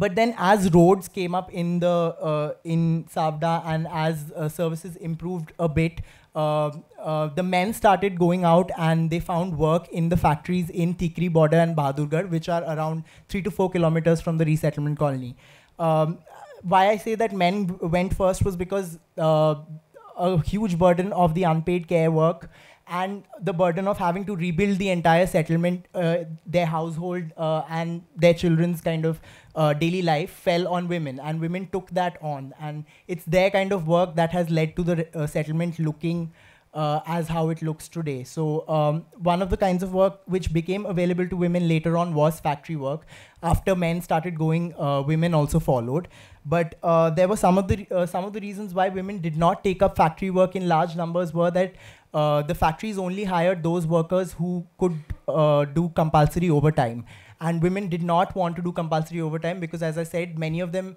but then as roads came up in the uh, in Savda, and as uh, services improved a bit, uh, uh, the men started going out and they found work in the factories in Tikri Border and Bahadurgarh, which are around three to four kilometers from the resettlement colony. Um, why I say that men went first was because uh, a huge burden of the unpaid care work and the burden of having to rebuild the entire settlement, uh, their household uh, and their children's kind of uh, daily life fell on women, and women took that on. And it's their kind of work that has led to the uh, settlement looking Uh, as how it looks today. So um, one of the kinds of work which became available to women later on was factory work. After men started going, uh, women also followed. But uh, there were some of the uh, some of the reasons why women did not take up factory work in large numbers were that uh, the factories only hired those workers who could uh, do compulsory overtime, and women did not want to do compulsory overtime because, as I said, many of them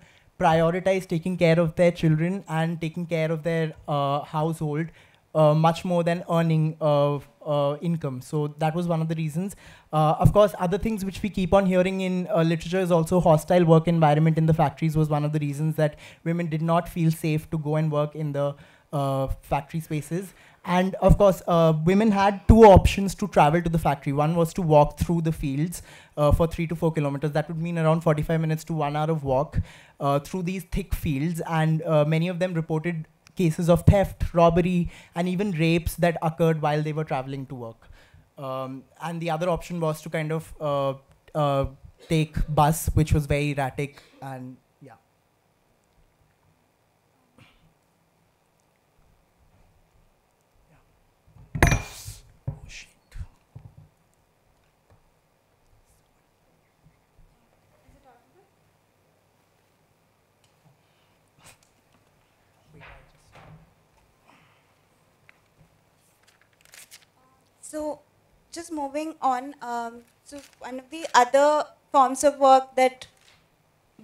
prioritized taking care of their children and taking care of their uh, household Uh, much more than earning uh, uh, income. So that was one of the reasons. Uh, of course, other things which we keep on hearing in uh, literature is also hostile work environment in the factories was one of the reasons that women did not feel safe to go and work in the uh, factory spaces. And of course, uh, women had two options to travel to the factory. One was to walk through the fields uh, for three to four kilometers. That would mean around forty-five minutes to one hour of walk uh, through these thick fields. And uh, many of them reported cases of theft, robbery, and even rapes that occurred while they were traveling to work. Um, and the other option was to kind of uh, uh, take bus, which was very erratic, and yeah. yeah. Oh, shit. So just moving on, um, so one of the other forms of work that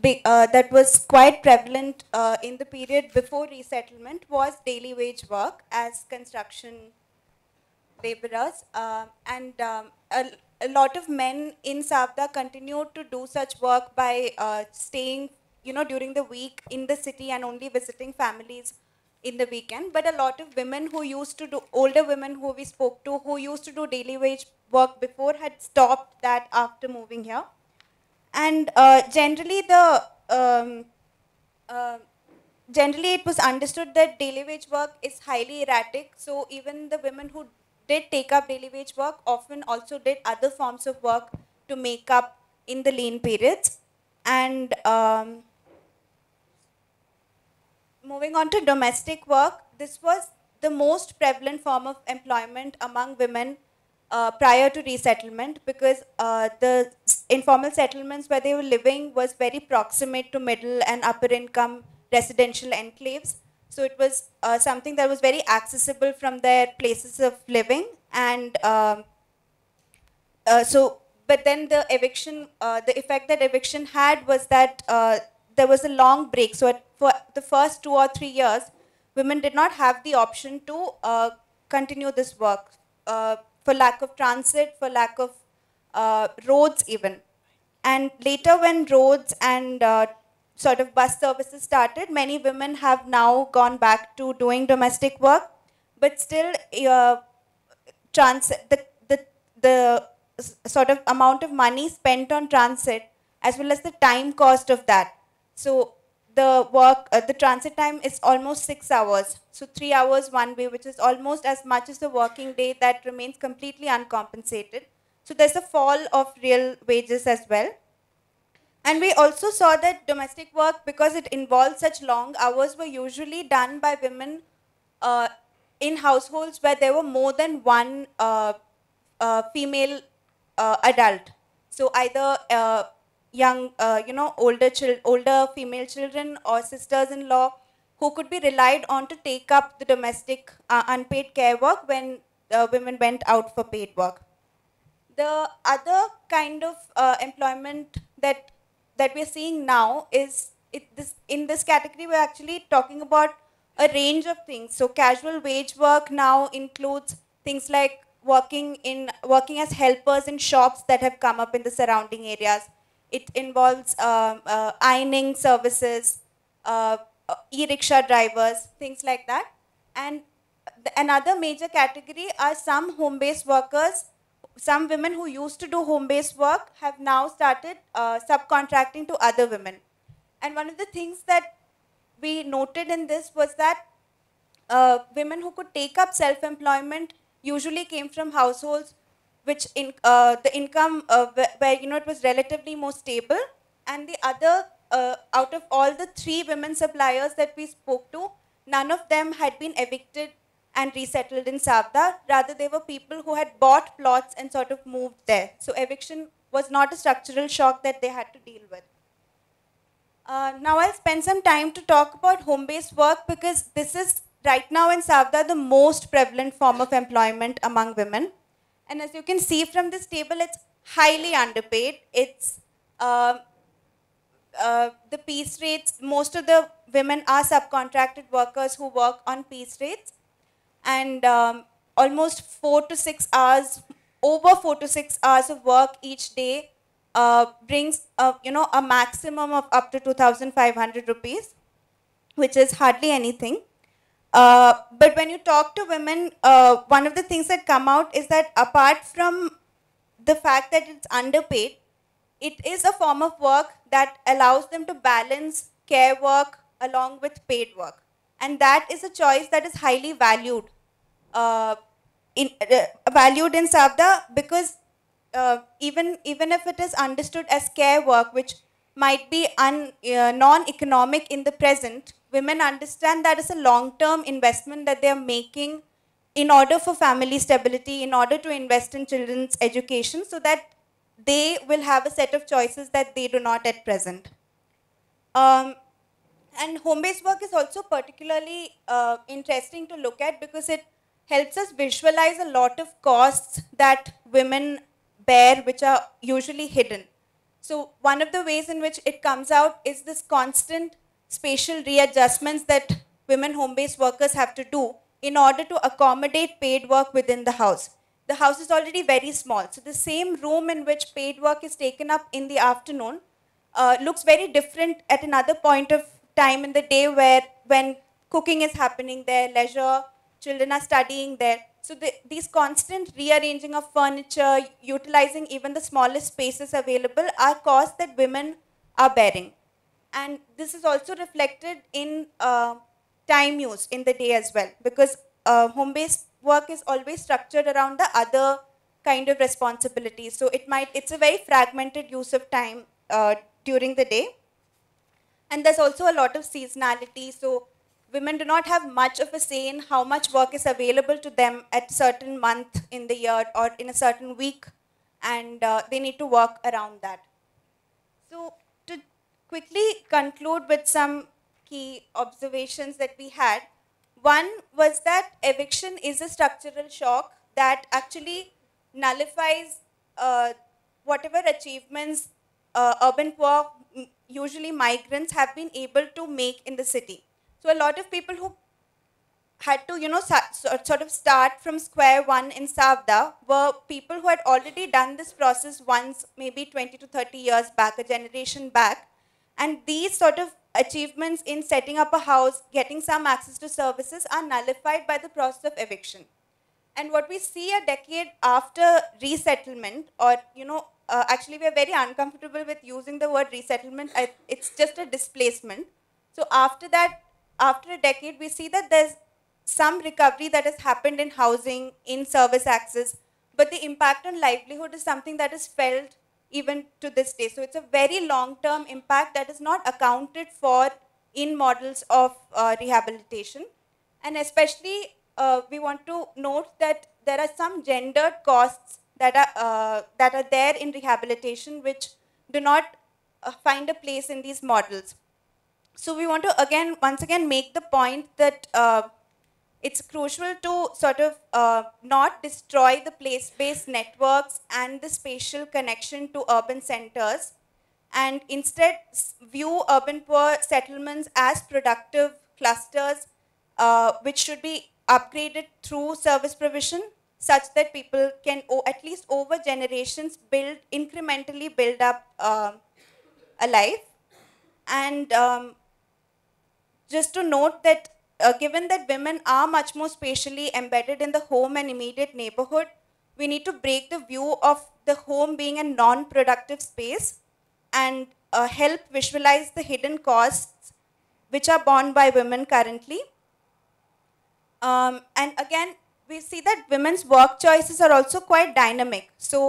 be, uh, that was quite prevalent uh, in the period before resettlement was daily wage work as construction laborers, uh, and um, a, a lot of men in Savda continued to do such work by uh, staying, you know, during the week in the city and only visiting families in the weekend. But a lot of women who used to do, older women who we spoke to, who used to do daily wage work before had stopped that after moving here. And uh, generally the, um, uh, generally it was understood that daily wage work is highly erratic. So even the women who did take up daily wage work often also did other forms of work to make up in the lean periods. And um, moving on to domestic work, this was the most prevalent form of employment among women uh, prior to resettlement, because uh, the informal settlements where they were living was very proximate to middle and upper income residential enclaves. So it was uh, something that was very accessible from their places of living. And um, uh, so, but then the eviction, uh, the effect that eviction had was that uh, there was a long break. So at for the first two or three years, women did not have the option to uh, continue this work uh, for lack of transit, for lack of uh, roads even. And later when roads and uh, sort of bus services started, many women have now gone back to doing domestic work, but still uh, transit, the, the, the sort of amount of money spent on transit as well as the time cost of that. So the work, uh, the transit time is almost six hours. So three hours one way, which is almost as much as the working day that remains completely uncompensated. So there's a fall of real wages as well. And we also saw that domestic work, because it involved such long hours, were usually done by women uh, in households where there were more than one uh, uh, female uh, adult. So either uh, young, uh, you know, older chil older female children or sisters-in-law who could be relied on to take up the domestic uh, unpaid care work when uh, women went out for paid work. The other kind of uh, employment that that we're seeing now is, it, this, in this category, we're actually talking about a range of things. So casual wage work now includes things like working in working as helpers in shops that have come up in the surrounding areas. It involves um, uh, ironing services, uh, e-rickshaw drivers, things like that. And another major category are some home-based workers. Some women who used to do home-based work have now started uh, subcontracting to other women. And one of the things that we noted in this was that uh, women who could take up self-employment usually came from households which in, uh, the income uh, where, you know, it was relatively more stable. And the other, uh, out of all the three women suppliers that we spoke to, none of them had been evicted and resettled in Savda. Rather, they were people who had bought plots and sort of moved there. So eviction was not a structural shock that they had to deal with. Uh, now I'll spend some time to talk about home-based work, because this is right now in Savda the most prevalent form of employment among women. And as you can see from this table, it's highly underpaid. It's uh, uh, the piece rates, most of the women are subcontracted workers who work on piece rates. And um, almost four to six hours, over four to six hours of work each day uh, brings, a, you know, a maximum of up to two thousand five hundred rupees, which is hardly anything. Uh, but when you talk to women, uh, one of the things that come out is that apart from the fact that it's underpaid, it is a form of work that allows them to balance care work along with paid work. And that is a choice that is highly valued, uh, in, uh, valued in Savda, because uh, even, even if it is understood as care work, which might be un, uh, non-economic in the present, women understand that it's a long-term investment that they are making in order for family stability, in order to invest in children's education, so that they will have a set of choices that they do not at present. Um, And home-based work is also particularly uh, interesting to look at, because it helps us visualize a lot of costs that women bear, which are usually hidden. So one of the ways in which it comes out is this constant spatial readjustments that women home-based workers have to do in order to accommodate paid work within the house. The house is already very small. So the same room in which paid work is taken up in the afternoon uh, looks very different at another point of time in the day where when cooking is happening there, leisure, children are studying there. So the, these constant rearranging of furniture, utilizing even the smallest spaces available are costs that women are bearing. And this is also reflected in uh, time use in the day as well, because uh, home-based work is always structured around the other kind of responsibilities. So it might, it's a very fragmented use of time uh, during the day. And there's also a lot of seasonality. So women do not have much of a say in how much work is available to them at a certain month in the year or in a certain week. And uh, they need to work around that. So to quickly conclude with some key observations that we had, one was that eviction is a structural shock that actually nullifies uh, whatever achievements uh, urban poor, usually migrants, have been able to make in the city. So a lot of people who had to, you know, sort of start from square one in Savda were people who had already done this process once, maybe twenty to thirty years back, a generation back. And these sort of achievements in setting up a house, getting some access to services are nullified by the process of eviction. And what we see a decade after resettlement, or, you know, uh, actually we are very uncomfortable with using the word resettlement, I, it's just a displacement. So after that, after a decade, we see that there's some recovery that has happened in housing, in service access, but the impact on livelihood is something that is felt even to this day. So it's a very long-term impact that is not accounted for in models of uh, rehabilitation. And especially, uh, we want to note that there are some gendered costs that are, uh, that are there in rehabilitation which do not uh, find a place in these models. So we want to, again, once again, make the point that uh, it's crucial to sort of uh, not destroy the place-based networks and the spatial connection to urban centers, and instead view urban poor settlements as productive clusters uh, which should be upgraded through service provision such that people can, at least over generations, build, incrementally build up uh, a life. And um, just to note that Uh, given that women are much more spatially embedded in the home and immediate neighborhood, we need to break the view of the home being a non-productive space and uh, help visualize the hidden costs which are borne by women currently. Um, and again, we see that women's work choices are also quite dynamic. So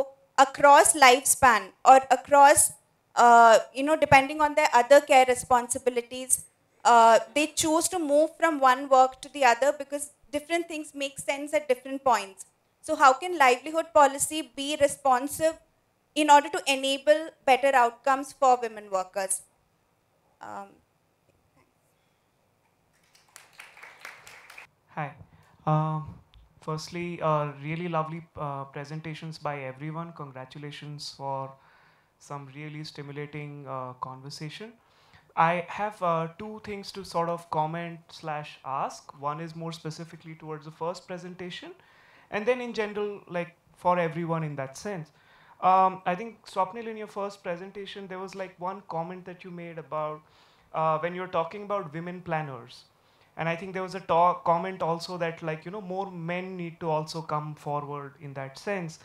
across lifespan or across, uh, you know, depending on their other care responsibilities, Uh, they choose to move from one work to the other because different things make sense at different points. So how can livelihood policy be responsive in order to enable better outcomes for women workers? Um. Hi. Um, firstly, uh, really lovely uh, presentations by everyone. Congratulations for some really stimulating uh, conversation. I have uh, two things to sort of comment slash ask. One is more specifically towards the first presentation, and then in general, like for everyone in that sense. Um, I think, Swapnil, in your first presentation, there was like one comment that you made about uh, when you're talking about women planners. And I think there was a talk, comment also that like, you know, more men need to also come forward in that sense.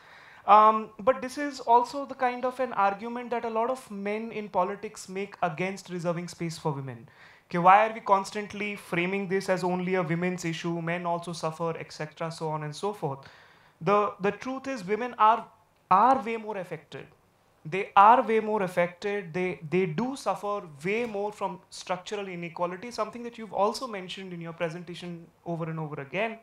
Um, but this is also the kind of an argument that a lot of men in politics make against reserving space for women. Okay, why are we constantly framing this as only a women's issue, men also suffer, et cetera, so on and so forth. The, the truth is women are, are way more affected. They are way more affected. They, they do suffer way more from structural inequality, something that you've also mentioned in your presentation over and over again.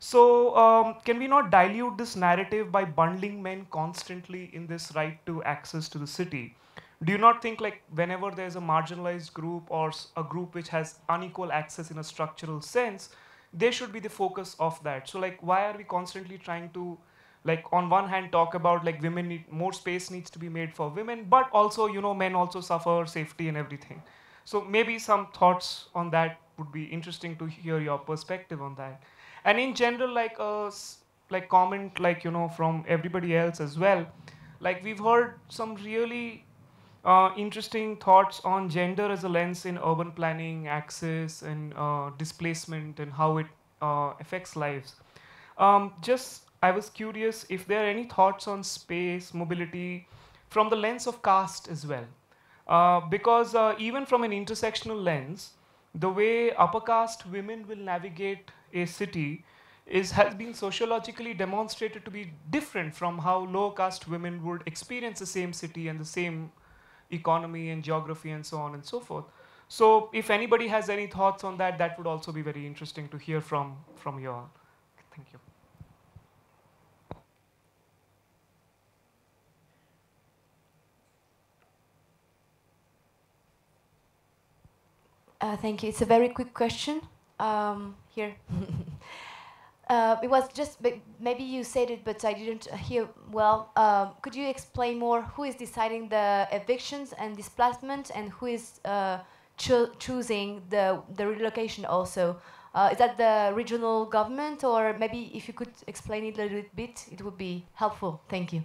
So um, can we not dilute this narrative by bundling men constantly in this right to access to the city? Do you not think like whenever there's a marginalized group or a group which has unequal access in a structural sense, they should be the focus of that? So like why are we constantly trying to, like on one hand talk about like women need more space needs to be made for women, but also, you know, men also suffer safety and everything. So maybe some thoughts on that would be interesting to hear your perspective on that. And in general, like uh, like comment, like, you know, from everybody else as well, like we've heard some really uh, interesting thoughts on gender as a lens in urban planning, access, and uh, displacement, and how it uh, affects lives. Um, just, I was curious if there are any thoughts on space, mobility, from the lens of caste as well. Uh, because uh, even from an intersectional lens, the way upper caste women will navigate a city is, has been sociologically demonstrated to be different from how lower caste women would experience the same city and the same economy and geography and so on and so forth. So if anybody has any thoughts on that, that would also be very interesting to hear from, from you all. Thank you. Uh, thank you. It's a very quick question. Um, here. uh, it was just, maybe you said it, but I didn't hear well. Uh, could you explain more who is deciding the evictions and displacement, and who is uh, cho choosing the, the relocation also? Uh, is that the regional government, or maybe if you could explain it a little bit, it would be helpful. Thank you.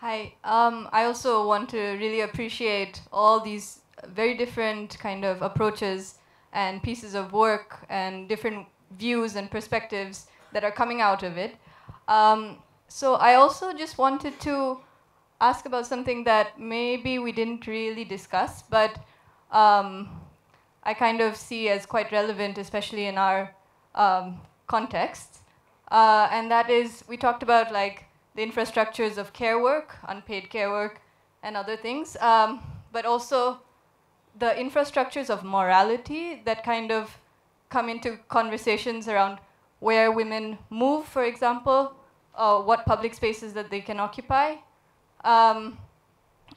Hi, um, I also want to really appreciate all these very different kind of approaches and pieces of work and different views and perspectives that are coming out of it. Um, so I also just wanted to ask about something that maybe we didn't really discuss, but um, I kind of see as quite relevant, especially in our um, context. Uh, and that is, we talked about like the infrastructures of care work, unpaid care work, and other things, um, but also the infrastructures of morality that kind of come into conversations around where women move, for example, uh, what public spaces that they can occupy, um,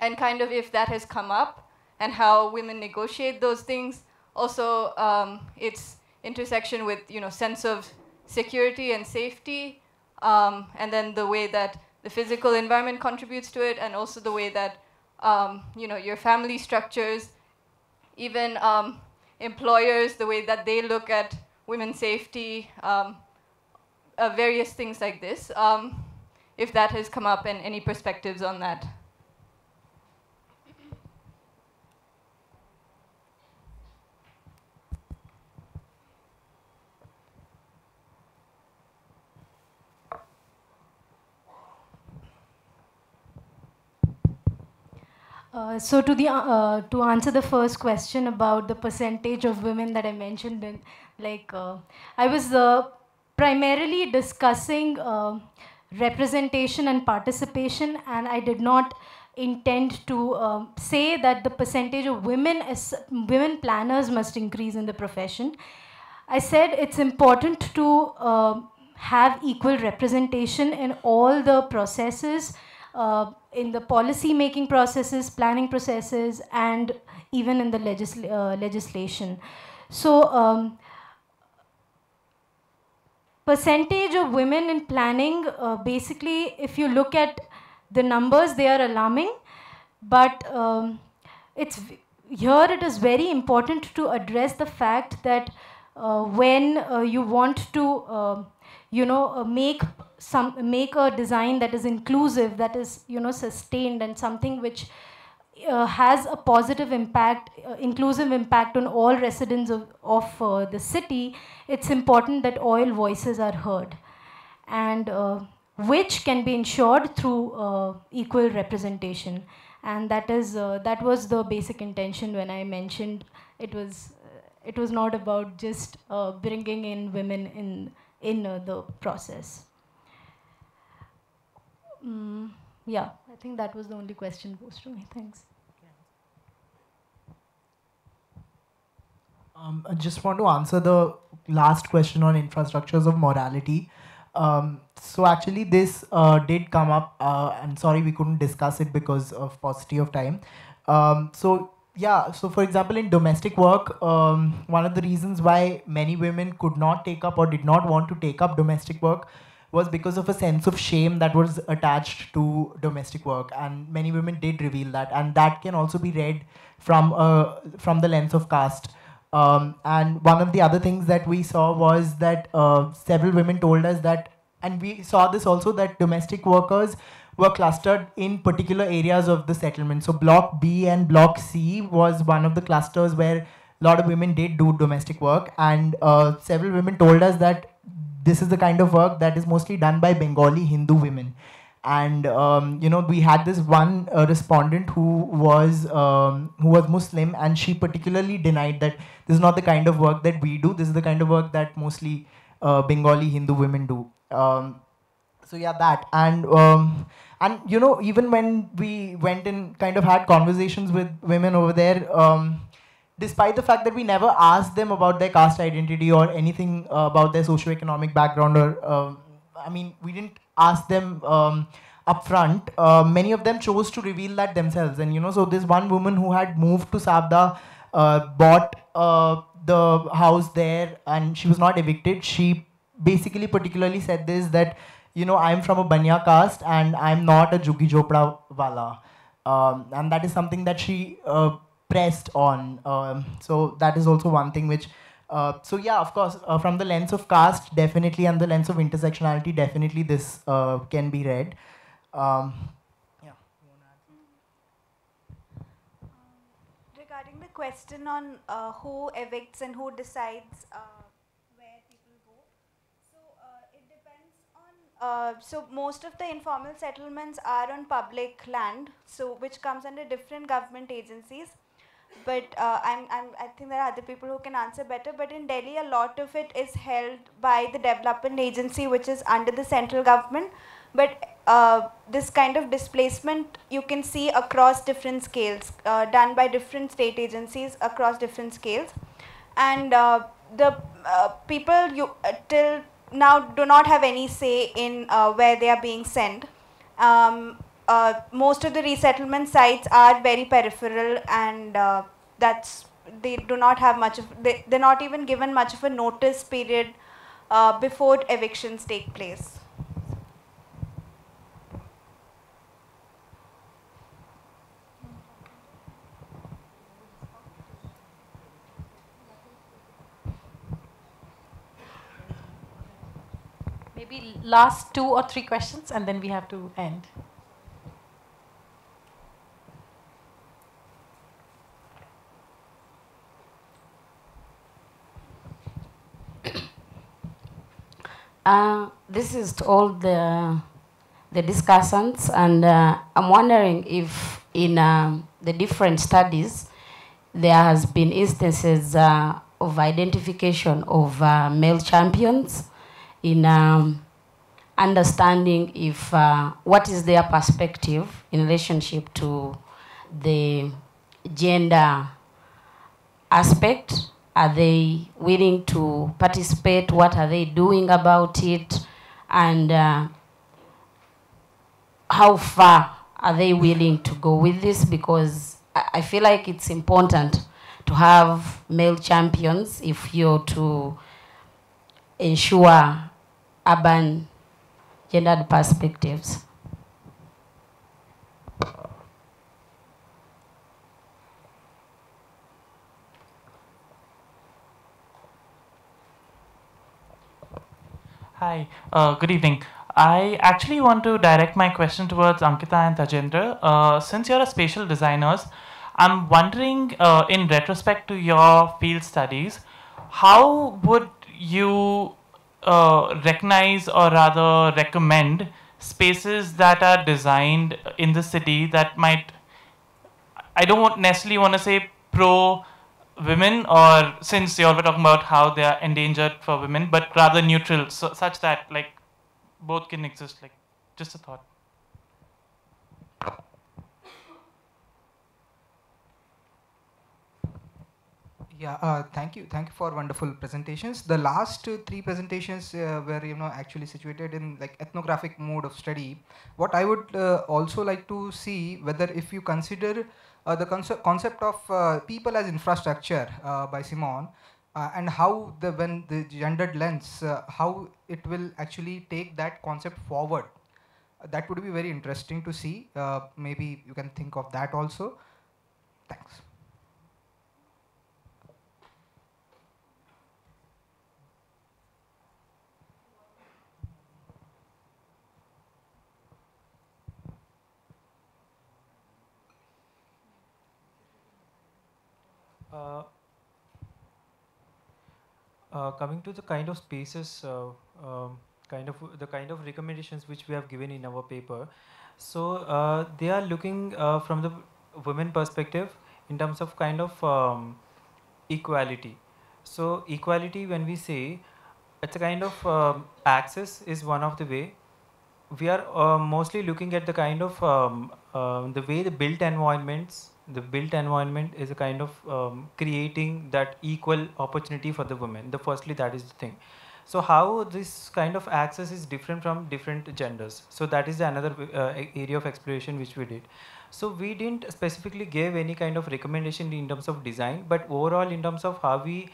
and kind of if that has come up, and how women negotiate those things. Also, um, its intersection with, you know, sense of security and safety, Um, and then the way that the physical environment contributes to it, and also the way that um, you know, your family structures, even um, employers, the way that they look at women's safety, um, uh, various things like this, um, if that has come up, and any perspectives on that. Uh, so to the uh, to answer the first question about the percentage of women that I mentioned, in, like uh, I was uh, primarily discussing uh, representation and participation, and I did not intend to uh, say that the percentage of women as women planners must increase in the profession. I said it's important to uh, have equal representation in all the processes. Uh, in the policy making processes, planning processes, and even in the legisl uh, legislation. So um, percentage of women in planning, uh, basically if you look at the numbers, they are alarming, but um, it's here it is very important to address the fact that uh, when uh, you want to uh, you know, uh, make some make a design that is inclusive, that is, you know, sustained, and something which uh, has a positive impact, uh, inclusive impact on all residents of, of uh, the city, it's important that all voices are heard, and uh, which can be ensured through uh, equal representation. And that is uh, that was the basic intention when I mentioned it was it was not about just uh, bringing in women in in uh, the process. Mm, yeah, I think that was the only question posed to me. Thanks. Um, I just want to answer the last question on infrastructures of morality. Um, so actually this uh, did come up, uh, and sorry we couldn't discuss it because of paucity of time. Um, so yeah, so for example in domestic work, um, one of the reasons why many women could not take up or did not want to take up domestic work was because of a sense of shame that was attached to domestic work, and many women did reveal that, and that can also be read from uh, from the lens of caste. Um, and one of the other things that we saw was that uh, several women told us that, and we saw this also, that domestic workers were clustered in particular areas of the settlement. So Block B and Block C was one of the clusters where a lot of women did do domestic work, and uh, several women told us that this is the kind of work that is mostly done by Bengali Hindu women. And um, you know, we had this one uh, respondent who was um, who was Muslim, and she particularly denied that this is not the kind of work that we do. This is the kind of work that mostly uh, Bengali Hindu women do. Um, so yeah, that and. Um, And, you know, even when we went and kind of had conversations with women over there, um, despite the fact that we never asked them about their caste identity or anything uh, about their socioeconomic background, or, uh, I mean, we didn't ask them um, up front, uh, many of them chose to reveal that themselves. And, you know, so this one woman who had moved to Savda, uh, bought uh, the house there, and she was not evicted. She basically particularly said this, that, you know, I'm from a Baniya caste and I'm not a Juggi Jopra wala. Um, and that is something that she uh, pressed on. Um, so that is also one thing which, uh, so yeah, of course, uh, from the lens of caste, definitely, and the lens of intersectionality, definitely this uh, can be read. Um, yeah. Regarding the question on uh, who evicts and who decides, uh, Uh, so most of the informal settlements are on public land, so which comes under different government agencies. But uh, I'm, I'm, I think there are other people who can answer better. But in Delhi, a lot of it is held by the development agency, which is under the central government. But uh, this kind of displacement you can see across different scales, uh, done by different state agencies across different scales. And uh, the uh, people you uh, till now do not have any say in uh, where they are being sent. Um, uh, most of the resettlement sites are very peripheral, and uh, that's, they do not have much of, they, they're not even given much of a notice period uh, before evictions take place. Maybe last two or three questions, and then we have to end. Uh, this is all the the discussants, and uh, I'm wondering if in uh, the different studies there has been instances uh, of identification of uh, male champions in um, understanding if uh, what is their perspective in relationship to the gender aspect. Are they willing to participate? What are they doing about it? And uh, how far are they willing to go with this? Because I feel like it's important to have male champions if you're to ensure urban gendered perspectives. Hi, uh, good evening. I actually want to direct my question towards Ankita and Tejendra. Uh, since you're a spatial designers, I'm wondering uh, in retrospect to your field studies, how would you uh, recognize or rather recommend spaces that are designed in the city that might, I don't want necessarily want to say pro women, or since you all were talking about how they are endangered for women, but rather neutral, so, such that like both can exist, like just a thought. Yeah, uh, thank you. Thank you for wonderful presentations. The last uh, three presentations uh, were, you know, actually situated in like ethnographic mode of study. What I would uh, also like to see whether if you consider uh, the concept concept of uh, people as infrastructure uh, by Simone, Uh, and how the when the gendered lens, uh, how it will actually take that concept forward. Uh, that would be very interesting to see. Uh, maybe you can think of that also. Thanks. Uh, Uh, coming to the kind of spaces, uh, um, kind of the kind of recommendations which we have given in our paper, so uh, they are looking uh, from the women perspective in terms of kind of um, equality. So equality, when we say, it's a kind of um, access is one of the way. We are uh, mostly looking at the kind of um, uh, the way the built environments. The built environment is a kind of um, creating that equal opportunity for the women. The firstly, that is the thing. So how this kind of access is different from different genders. So that is another uh, area of exploration which we did. So we didn't specifically give any kind of recommendation in terms of design, but overall in terms of how we,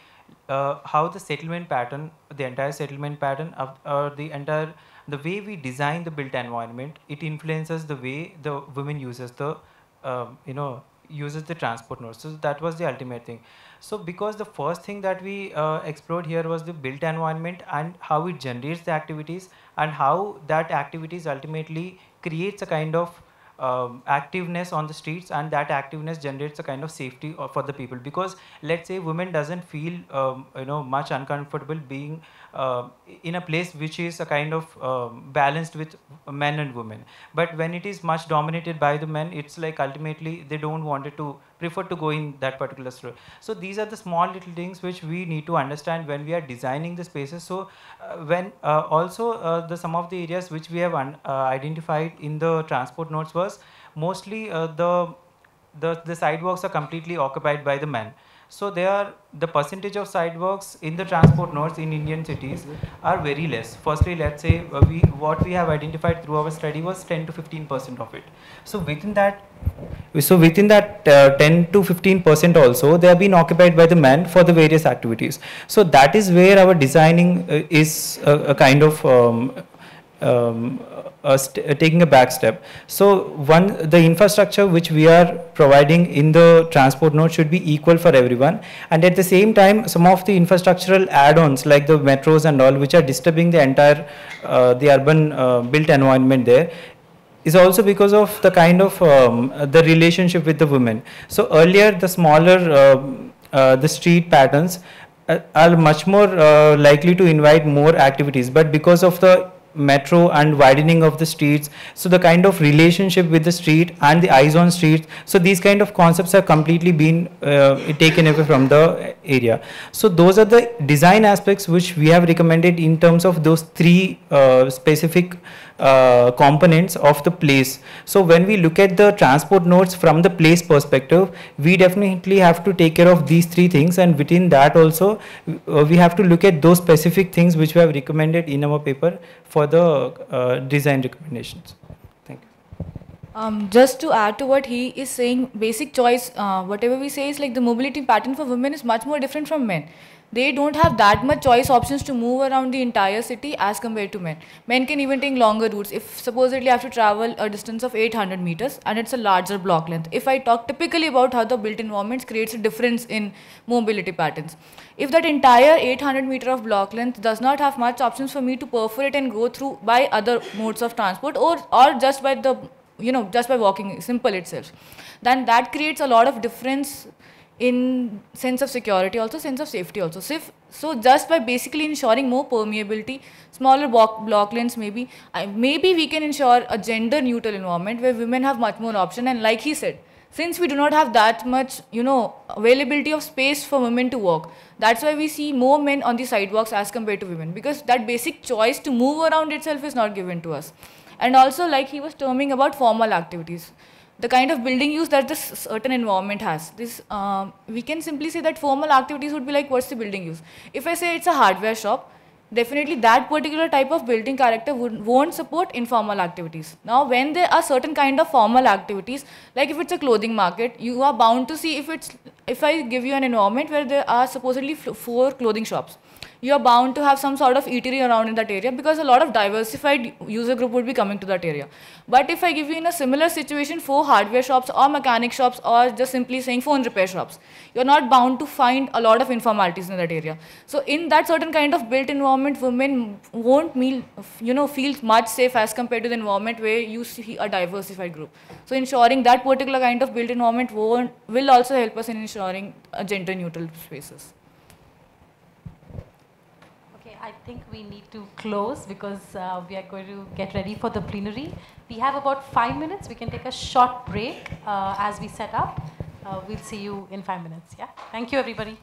uh, how the settlement pattern, the entire settlement pattern of, or the entire, the way we design the built environment, it influences the way the women uses the, uh, you know, uses the transport nodes. So that was the ultimate thing. So because the first thing that we uh, explored here was the built environment and how it generates the activities and how that activities ultimately creates a kind of um, activeness on the streets, and that activeness generates a kind of safety for the people, because let's say women doesn't feel um, you know much uncomfortable being uh, in a place which is a kind of um, balanced with men and women, but when it is much dominated by the men, it's like ultimately they don't want it to prefer to go in that particular store. So these are the small little things which we need to understand when we are designing the spaces. So uh, when uh, also uh, the some of the areas which we have un, uh, identified in the transport nodes was mostly uh, the, the the sidewalks are completely occupied by the men. So they are, the percentage of sidewalks in the transport nodes in Indian cities are very less. Firstly, let's say uh, we what we have identified through our study was ten to fifteen percent of it. So within that, so within that uh, ten to fifteen percent also, they have been occupied by the men for the various activities. So that is where our designing uh, is a, a kind of um, um, Uh, uh, taking a back step. So one, the infrastructure which we are providing in the transport node should be equal for everyone, and at the same time some of the infrastructural add-ons like the metros and all which are disturbing the entire uh, the urban uh, built environment there is also because of the kind of um, the relationship with the women. So earlier the smaller uh, uh, the street patterns uh, are much more uh, likely to invite more activities, but because of the metro and widening of the streets, so the kind of relationship with the street and the eyes on streets, so these kind of concepts are completely been uh, taken away from the area. So those are the design aspects which we have recommended in terms of those three uh, specific uh, components of the place. So when we look at the transport nodes from the place perspective, we definitely have to take care of these three things, and within that also uh, we have to look at those specific things which we have recommended in our paper for the uh, design recommendations. Thank you. Um, just to add to what he is saying, basic choice, uh, whatever we say is like the mobility pattern for women is much more different from men. They don't have that much choice options to move around the entire city as compared to men. Men can even take longer routes. If supposedly I have to travel a distance of eight hundred meters and it's a larger block length. If I talk typically about how the built environments creates a difference in mobility patterns. If that entire eight hundred meter of block length does not have much options for me to perforate and go through by other modes of transport or, or just by the, you know, just by walking simple itself, then that creates a lot of difference in sense of security also, sense of safety also. So, if, so just by basically ensuring more permeability, smaller block, block lengths maybe, I, maybe we can ensure a gender neutral environment where women have much more option, and like he said, since we do not have that much, you know, availability of space for women to walk, that's why we see more men on the sidewalks as compared to women, because that basic choice to move around itself is not given to us. And also like he was terming about formal activities, the kind of building use that this certain environment has. This um, we can simply say that formal activities would be like, what's the building use? If I say it's a hardware shop, definitely that particular type of building character would, won't support informal activities. Now when there are certain kind of formal activities, like if it's a clothing market, you are bound to see if it's if I give you an environment where there are supposedly four clothing shops, you are bound to have some sort of eatery around in that area because a lot of diversified user group would be coming to that area. But if I give you in a similar situation four hardware shops or mechanic shops or just simply saying phone repair shops, you are not bound to find a lot of informalities in that area. So in that certain kind of built environment, women won't meet, you know, feel much safe as compared to the environment where you see a diversified group. So ensuring that particular kind of built environment won't, will also help us in ensuring gender neutral spaces. I think we need to close because uh, we are going to get ready for the plenary. We have about five minutes. We can take a short break uh, as we set up. Uh, we'll see you in five minutes. Yeah. Thank you, everybody.